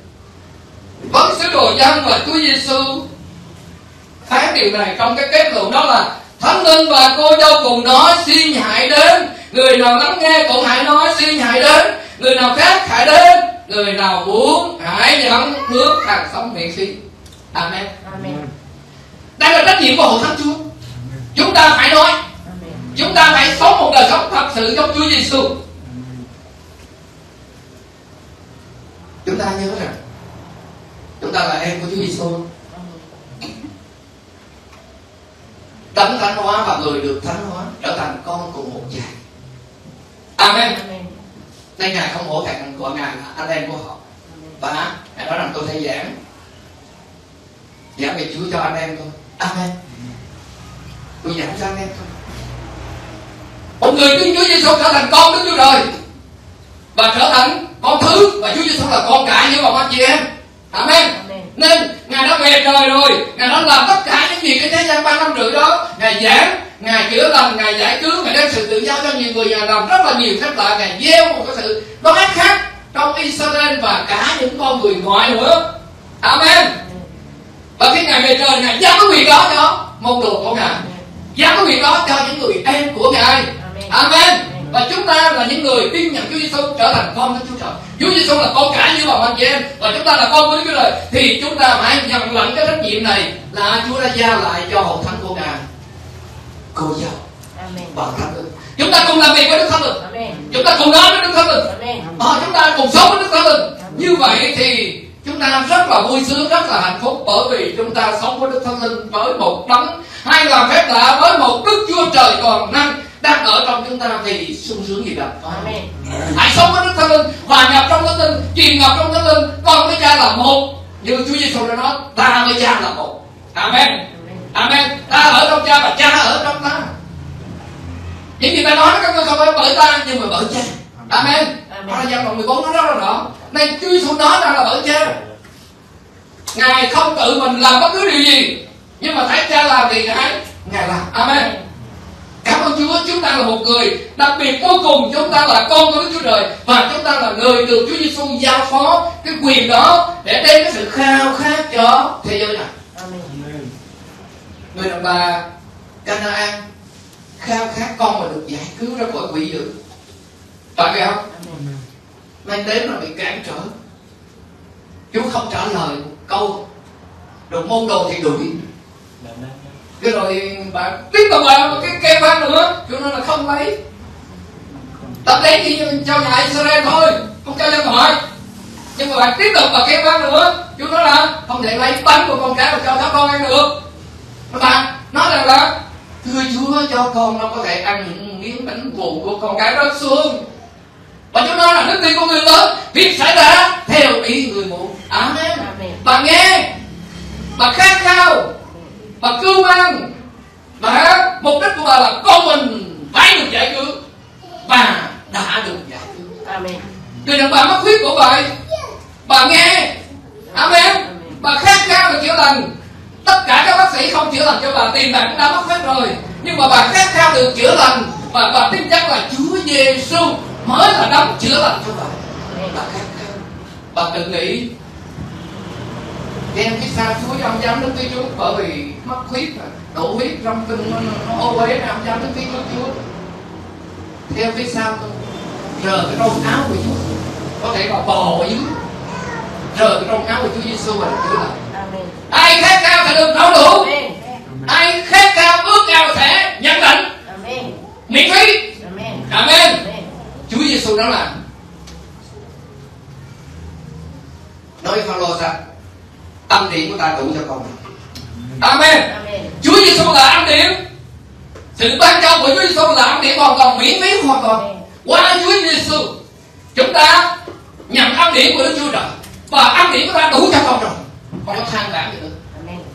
với sứ đồ dân, và Chúa Giê-xu phán điều này trong cái kết luận, đó là Thánh linh và cô dâu cùng nói xin hãy đến. Người nào lắng nghe cũng hãy nói xin hãy đến. Người nào khác hãy đến. Người nào muốn hãy nhận nước hằng sống miễn phí. Amen. Amen. Đây là trách nhiệm của hội thánh Chúa. Chúng ta phải nói. Amen. Chúng ta phải sống một đời sống thật sự trong Chúa Giê-xu. Chúng ta nhớ rằng chúng ta là em của Chúa Giê-xu, đấng thánh hóa và người được thánh hóa, trở thành con của một Cha. Amen. Nên Ngài không hổ thẹn gọi Ngài là anh em của họ. Và Ngài nói rằng tôi sẽ giảng về Chúa cho anh em thôi. Amen. Tôi giảng cho anh em thôi. Một người tin Chúa Giê-xu trở thành con Đức Chúa Trời và trở thành con thứ, và Chúa Giê-xu là con cả những bà con chị em. Amen. Nên Ngài đã về trời rồi, Ngài đã làm tất cả những việc cái thế gian 3 năm rưỡi đó. Ngài giảng, Ngài chữa lành, Ngài giải cứu, Ngài đem sự tự do cho nhiều người. Ngài làm rất là nhiều phép lạ. Ngài gieo một cái sự đói khát trong Israel và cả những con người ngoại nữa. Amen. Và khi Ngài về trời, Ngài giao cái việc đó cho môn đồ của Ngài, giao cái việc đó cho những người em của Ngài. Amen. Và chúng ta là những người tin nhận Chúa Giêsu trở thành con của Chúa Trời. Chúa Giêsu là con cả như bà con chị em, và chúng ta là con của Chúa Trời, thì chúng ta phải nhận lãnh cái trách nhiệm này là Chúa đã giao lại cho hậu thánh của Ngài, cô giáo và thánh linh. Chúng ta cùng làm việc với Đức Thánh Linh, chúng ta cùng nói với Đức Thánh Linh, chúng ta cùng sống với Đức Thánh Linh. Như vậy thì chúng ta rất là vui sướng, rất là hạnh phúc, bởi vì chúng ta sống với Đức Thánh Linh, với một đấng hay làm phép lạ, với một Đức Chúa Trời còn năng đang ở trong chúng ta thì sung sướng gì đâu. Hãy sống với Đức Thánh Linh, hòa nhập trong Thánh Linh, chìm ngập trong Thánh Linh. Con với Cha là một, như Chúa Giêsu đã nói, ta với Cha là một. Amen. Amen. Ta ở trong Cha và Cha ở trong ta. Những gì ta nói các con không phải bởi ta nhưng mà bởi Cha. Amen. Đó là Giăng 14 nó rất là rõ. Nên Chúa Giêsu nói ra là bởi Cha. Ngài không tự mình làm bất cứ điều gì, nhưng mà thấy Cha làm thì Ngài làm. Amen. Cảm ơn Chúa, chúng ta là một người đặc biệt vô cùng, chúng ta là con của Đức Chúa Trời và chúng ta là người được Chúa Giêsu giao phó cái quyền đó để đem cái sự khao khát cho thế giới này. Người đàn bà Canaan khao khát con mà được giải cứu ra khỏi quỷ dữ. Phải vậy không? Mang đến là bị cản trở. Chúa không trả lời một câu, được môn đồ thì đuổi. Cái rồi bạn tiếp tục làm cái cây ban nữa, Chúa nói là không lấy. Ta lấy gì cho nhà Israel thôi, không cho dân hỏi. Nhưng mà bạn tiếp tục vào cây ban nữa, Chúa nói là không thể lấy bánh của con cái mà cho các con ăn được. Các bạn nói rằng là thưa Chúa, cho con nó có thể ăn những miếng bánh vụ của con cái rớt xuống. Và Chúa nói là đức tin của người lớn, việc xảy ra theo ý người mù. Amen. Bà nghe, bà khát khao, bà cưu mang, mà mục đích của bà là con mình phải được giải cứu, bà đã được giải cứu. Amen. Người đàn bà mắc khuyết của bà nghe. Amen. Bà khát khao được chữa lành. Tất cả các bác sĩ không chữa lành cho bà, tiền bạc đã mất hết rồi, nhưng mà bà khát khao được chữa lành và bà tin chắc là Chúa Giêsu mới là đấng chữa lành cho bà. Bà khát khao, bà tự nghĩ đem cái xa suối ông dám đứng với Chúa, bởi vì mất huyết, đổ huyết trong kinh nó ô uế, ông dám đứng với Chúa. Theo phía sau rờ cái râu áo của Chúa, có thể bà bò dưới, rờ cái râu áo của Chúa Giêsu và được chữa lành. Ai khát khao sẽ được nấu đủ, ai khát khao ước ao sẽ nhận lãnh, miễn phí. Amen. Chúa Giêsu đó là nói Phaolô rằng âm điểm của ta đủ cho con. Amen. Chúa Giêsu là âm điểm, sự ban cho của Chúa Giêsu là âm điểm hoàn toàn, miễn phí hoàn toàn. Qua Chúa Giêsu chúng ta nhận âm điểm của Đức Chúa Trời và âm điểm của ta đủ cho con rồi, không có than vãn gì nữa.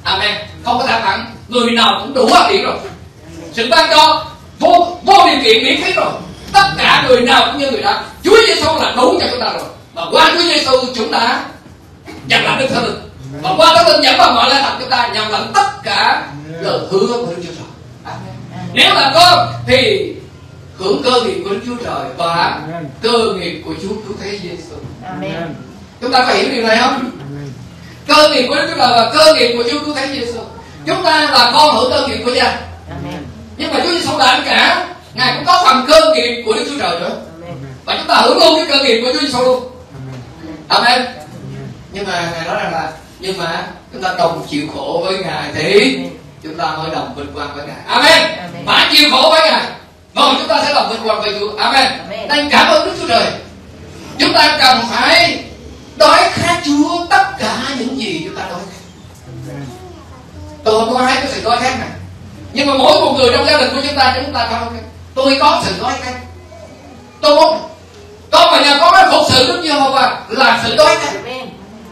Amen. Không có than vãn, người nào cũng đủ âm điểm rồi. Sự ban cho vô điều kiện, miễn phí rồi, tất cả người nào cũng như người đó. Chúa Giêsu là đủ cho chúng ta rồi, và qua Chúa Giêsu chúng ta nhận lãnh Đức Thánh Linh. Và qua Thánh Linh dẫn vào mọi lẽ thật, chúng ta nhận lãnh tất cả lời hứa của Đức Chúa Trời. Nếu là con thì hưởng cơ nghiệp của Đức Chúa Trời và cơ nghiệp của Chúa Cứu Thế Giêsu. Chúng ta phải hiểu điều này không? Cơ nghiệp của Đức Chúa Trời và cơ nghiệp của Chúa Cứu Thế Giêsu. Chúng ta là con hưởng cơ nghiệp của Cha, nhưng mà Chúa Giêsu đã ăn cả, Ngài cũng có phần cơ nghiệp của Đức Chúa Trời nữa, và chúng ta hưởng luôn cái cơ nghiệp của Chúa Giêsu luôn. Amen. Nhưng mà Ngài nói rằng là nhưng mà chúng ta đồng chịu khổ với Ngài thì chúng ta mới đồng vinh quang với Ngài. Amen. Phải chịu khổ với Ngài rồi chúng ta sẽ đồng vinh quang với Chúa. Amen. Nên cảm ơn Đức Chúa Trời, chúng ta cần phải đói khát Chúa tất cả những gì chúng ta đói khát. Tôi có hai cái sự đói khát này, nhưng mà mỗi một người trong gia đình của chúng ta không. Tôi có sự đói khát, tôi muốn con mà nhà con phải phục sự Đức Giê-hô-va là sự đói khát.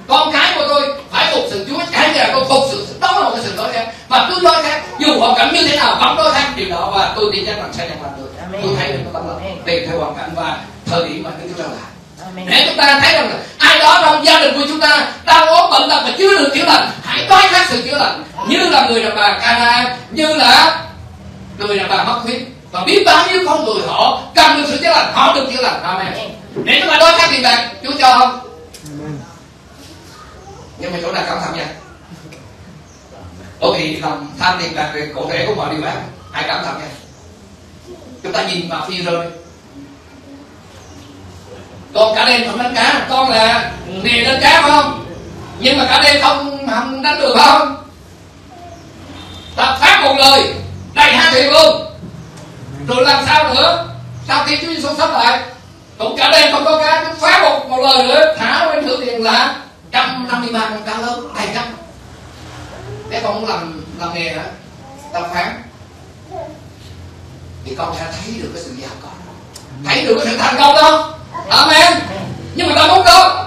Con cái của tôi phải phục sự Chúa, cả nhà con phục sự, đó là một cái sự đói khát. Và cứ đói khát, dù hoàn cảnh như thế nào vẫn đói khát điều đó, và tôi tin chắc rằng sẽ nhận lãnh được. Tôi thấy được cái tấm lòng tùy theo hoàn cảnh và thời điểm mà Đức Chúa Trời làm. Để chúng ta thấy rằng là ai đó trong gia đình của chúng ta đau ốm bệnh tật mà chưa được chữa lành, hãy đói khát sự chữa lành, như là người đàn bà Cana, như là người đàn bà mất huyết, và biết bao nhiêu con người họ cần được sự chữa lành, họ được chữa lành. Amen. Để chúng ta đói khát tiền bạc, Chúa cho không? Nhưng mà chỗ này cẩn thận nha. Bởi vì lòng tham tiền bạc về cổ thể của mọi điều ác, hãy cẩn thận nha. Chúng ta nhìn vào phi rơi, con cả đêm không đánh cá, con là nghề đánh cá phải không? Nhưng mà cả đêm không đánh được không? Ta phát một lời đầy hai thiệt luôn, rồi làm sao nữa? Sau khi Chúa Giêsu sắp lại, cũng cả đêm không có cá, chúng phát một lời nữa, thả lên thử tiền là 153 con cá lớn đầy trăm. Nếu con muốn làm nghề hả? Ta phán thì con sẽ thấy được cái sự giàu có, thấy được cái sự thành công đó. Amen. Nhưng mà ta muốn đó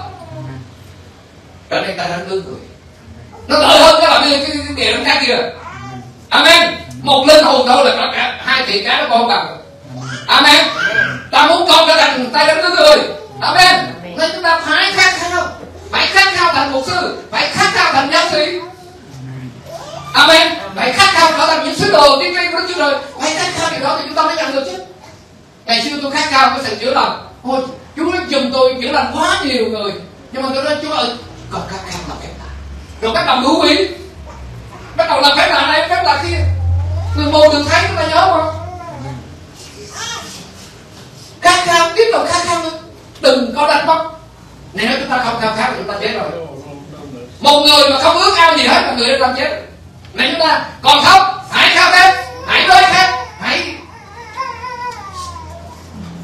trở nên ta đang lương người, nó lợi hơn cái làm cái nghề đánh cá kia. Amen. Một linh hồn thôi là cả 2 tỷ cá nó còn không bằng. Amen. Ta muốn con trở thành tay đánh lương người. Amen. Nên chúng ta phải khát khao, phải khát khao thành mục sư, phải khát khao thành giáo sĩ. Amen. Phải khát khao trở thành những sứ đồ tiên tri của Đức Chúa Trời. Phải khát khao điều đó thì chúng ta mới nhận được chứ. Ngày xưa tôi khát khao cái sự chữa lành, ôi Chúa nó giùm tôi chữa lành quá nhiều người, nhưng mà tôi nói Chúa ơi, còn các em làm phép lạ, rồi các đồng hữu ý bắt đầu làm phép lạ này, phép lạ kia, người mù được thấy, chúng ta nhớ không? Khát khao tiếp tục khát khao, đừng có đánh mất. Nếu chúng ta không khao khát thì chúng ta chết rồi. Một người mà không ước ao gì hết là người đó đang chết. Này chúng ta còn không, hãy khao khát, hãy đối khát, hãy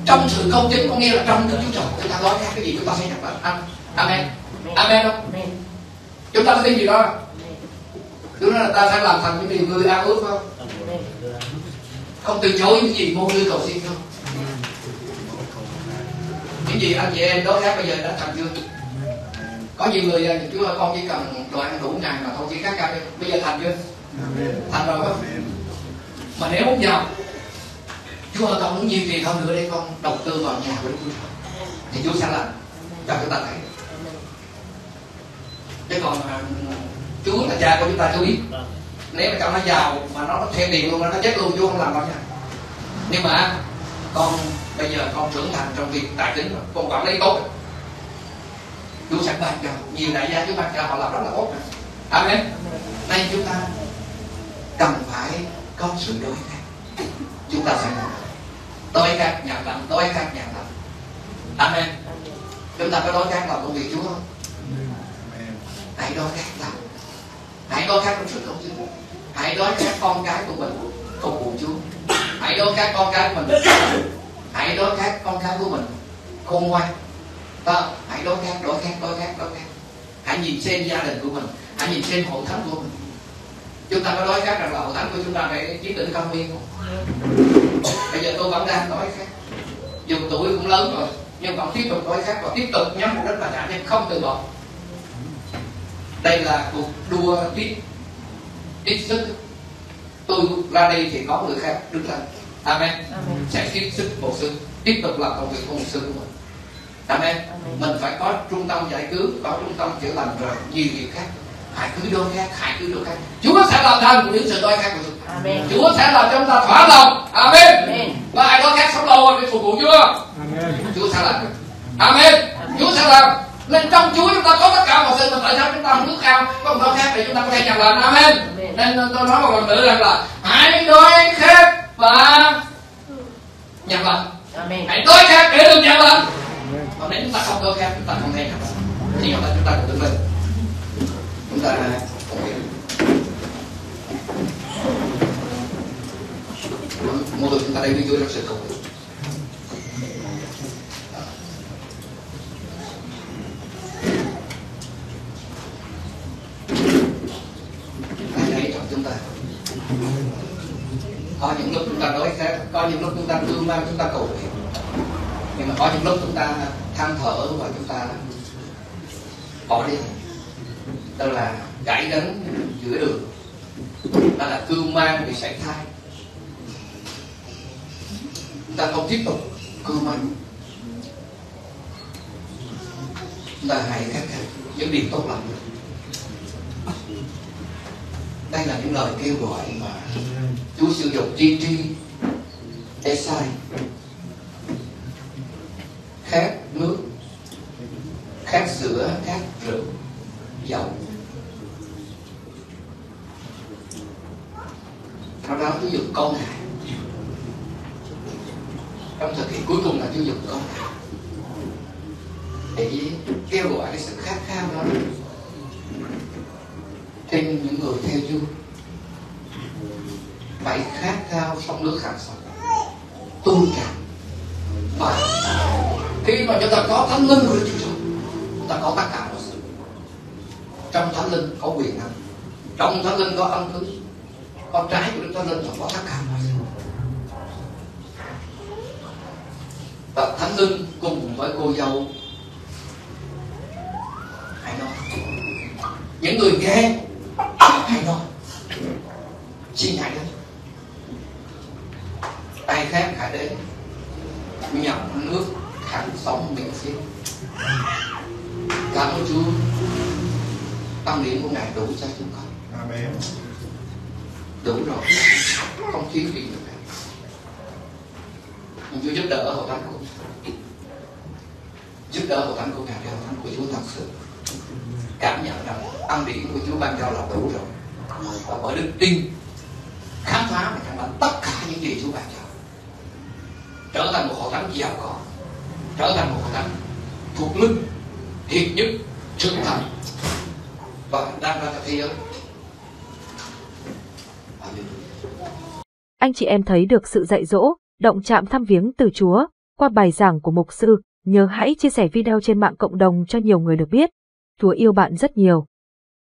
trong sự công chính, có nghĩa là trong Đức Chúa Trời chúng ta nói ra cái gì chúng ta sẽ nhận được. Amen. Amen không? Chúng ta có tin gì đó không? Chúng ta sẽ làm thành những người ao ước không? Không từ chối những gì môn đưa cầu xin không? Những gì anh chị em đối khác bây giờ đã thành chưa? Có nhiều người thì Chúa ơi, con chỉ cần đồ ăn đủ ngày mà thôi, chỉ khác ca đi. Bây giờ thành chưa? Thành rồi không? Mà nếu muốn giàu, Chúa ơi con muốn nhiều tiền hơn nữa đây, con đầu tư vào nhà của Đức Chúa thì Chúa sẽ làm cho chúng ta thấy. Chứ còn Chúa là cha của chúng ta, Chúa biết. Nếu mà con nó giàu mà nó theo tiền luôn, nó chết luôn, Chúa không làm đâu nha. Nhưng mà con bây giờ con trưởng thành trong việc tài chính, con quản lý tốt, Chúa sẽ ban cho. Nhiều đại gia Chúa ban cho họ làm rất là tốt. Amen. Nay chúng ta cần phải có sự đối kháng. Chúng ta sẽ đối kháng nhận lãnh, đối kháng nhận lãnh. Amen. Chúng ta có đối kháng làm công việc Chúa không? Hãy đối kháng làm, hãy đối kháng trong sự công chính, hãy đối kháng con cái của mình phục vụ Chúa, hãy đối kháng con cái của mình, hãy đối kháng con cái của mình khôn ngoan. Hãy đối kháng. Hãy nhìn xem gia đình của mình, hãy nhìn xem hội thánh của mình. Chúng ta có đối kháng rằng là hội thánh của chúng ta để chiến tỉnh công viên không? Bây giờ tôi vẫn đang đối kháng, dù tuổi cũng lớn rồi nhưng vẫn tiếp tục đối kháng và tiếp tục nhắm đến là nạn nhân không từ bỏ. Đây là cuộc đua tiếp sức. Tôi ra đi thì có người khác đứng lên. Amen. Sẽ tiếp sức một sự, tiếp tục làm công việc của một sự của mình. Amen. Mình phải có trung tâm giải cứu, có trung tâm chữa lành rồi nhiều việc khác. Hãy cứ đối khác, hãy cứ đối khác. Chúa sẽ làm thành những sự đối khác của chúng ta. Amen. Chúa sẽ làm cho chúng ta thỏa lòng. Amen. Amen. Và ai đối khác sống lâu để phục vụ Chúa. Amen. Chúa sẽ làm. Amen. Amen. Chúa sẽ làm. Nên trong Chúa chúng ta có tất cả mọi sự, tại sao chúng ta không ước ao có một đối khác để chúng ta có thể nhận lãnh. Amen. Amen. Nên tôi nói một lần nữa rằng là hãy đối khác và nhận lãnh. Hãy đối khác để được nhận lãnh. Còn nếu chúng ta không đối khác, chúng ta không thể nhận lãnh. Thì chúng ta cũng được lên. Chúng ta mỗi người chúng ta đây với Chúa trong sự cầu nguyện. Ai đấy trong chúng ta có những lúc chúng ta đối khác, có những lúc chúng ta thương mang, chúng ta cầu nguyện, nhưng mà có những lúc chúng ta than thở và chúng ta bỏ đi. Đó là gãy đấng giữa đường, đó là cưu mang bị sảy thai. Chúng ta không tiếp tục cưu mang, là hãy khát khao những điều tốt lành. Đây là những lời kêu gọi mà Chúa sử dụng tiên tri Esai. Khát nước, khát sữa, khát rượu, dầu. Trong đó Chúa dùng con này. Trong thời kỳ cuối cùng là Chúa dùng con này để kêu gọi cái sự khát khao đó trên những người theo Chúa. Phải khát khao sông nước khát sạch, tu cảm. Và khi mà chúng ta có Thánh Linh của Chúa, chúng ta có tất cả mọi sự. Trong Thánh Linh có quyền năng, trong Thánh Linh có ân tứ, con trái của Thánh Linh có tất cả mọi sự. Và Thánh Linh cùng với cô dâu, hãy nói. Những người nghe, hãy nói. Xin hãy đến. Ai khác hãy đến nhận nước khăn sống miễn phí. Cảm ơn Chúa, tâm điểm của Ngài đủ cho chúng con. Amen. Đủ rồi, không thiếu gì nữa. Chúa giúp đỡ hội thánh của Ngài, giúp đỡ hội thánh của Ngài, hội thánh của Chúa thật sự cảm nhận rằng ân điển của Chúa ban cho là đủ rồi, và bởi đức tin khám phá mà chẳng hạn tất cả những gì Chúa ban cho, trở thành một hội thánh giàu có, trở thành một hội thánh thuộc linh, hiệp nhất, trưởng thành và đang ra thế giới. Anh chị em thấy được sự dạy dỗ, động chạm thăm viếng từ Chúa qua bài giảng của mục sư, nhớ hãy chia sẻ video trên mạng cộng đồng cho nhiều người được biết. Chúa yêu bạn rất nhiều.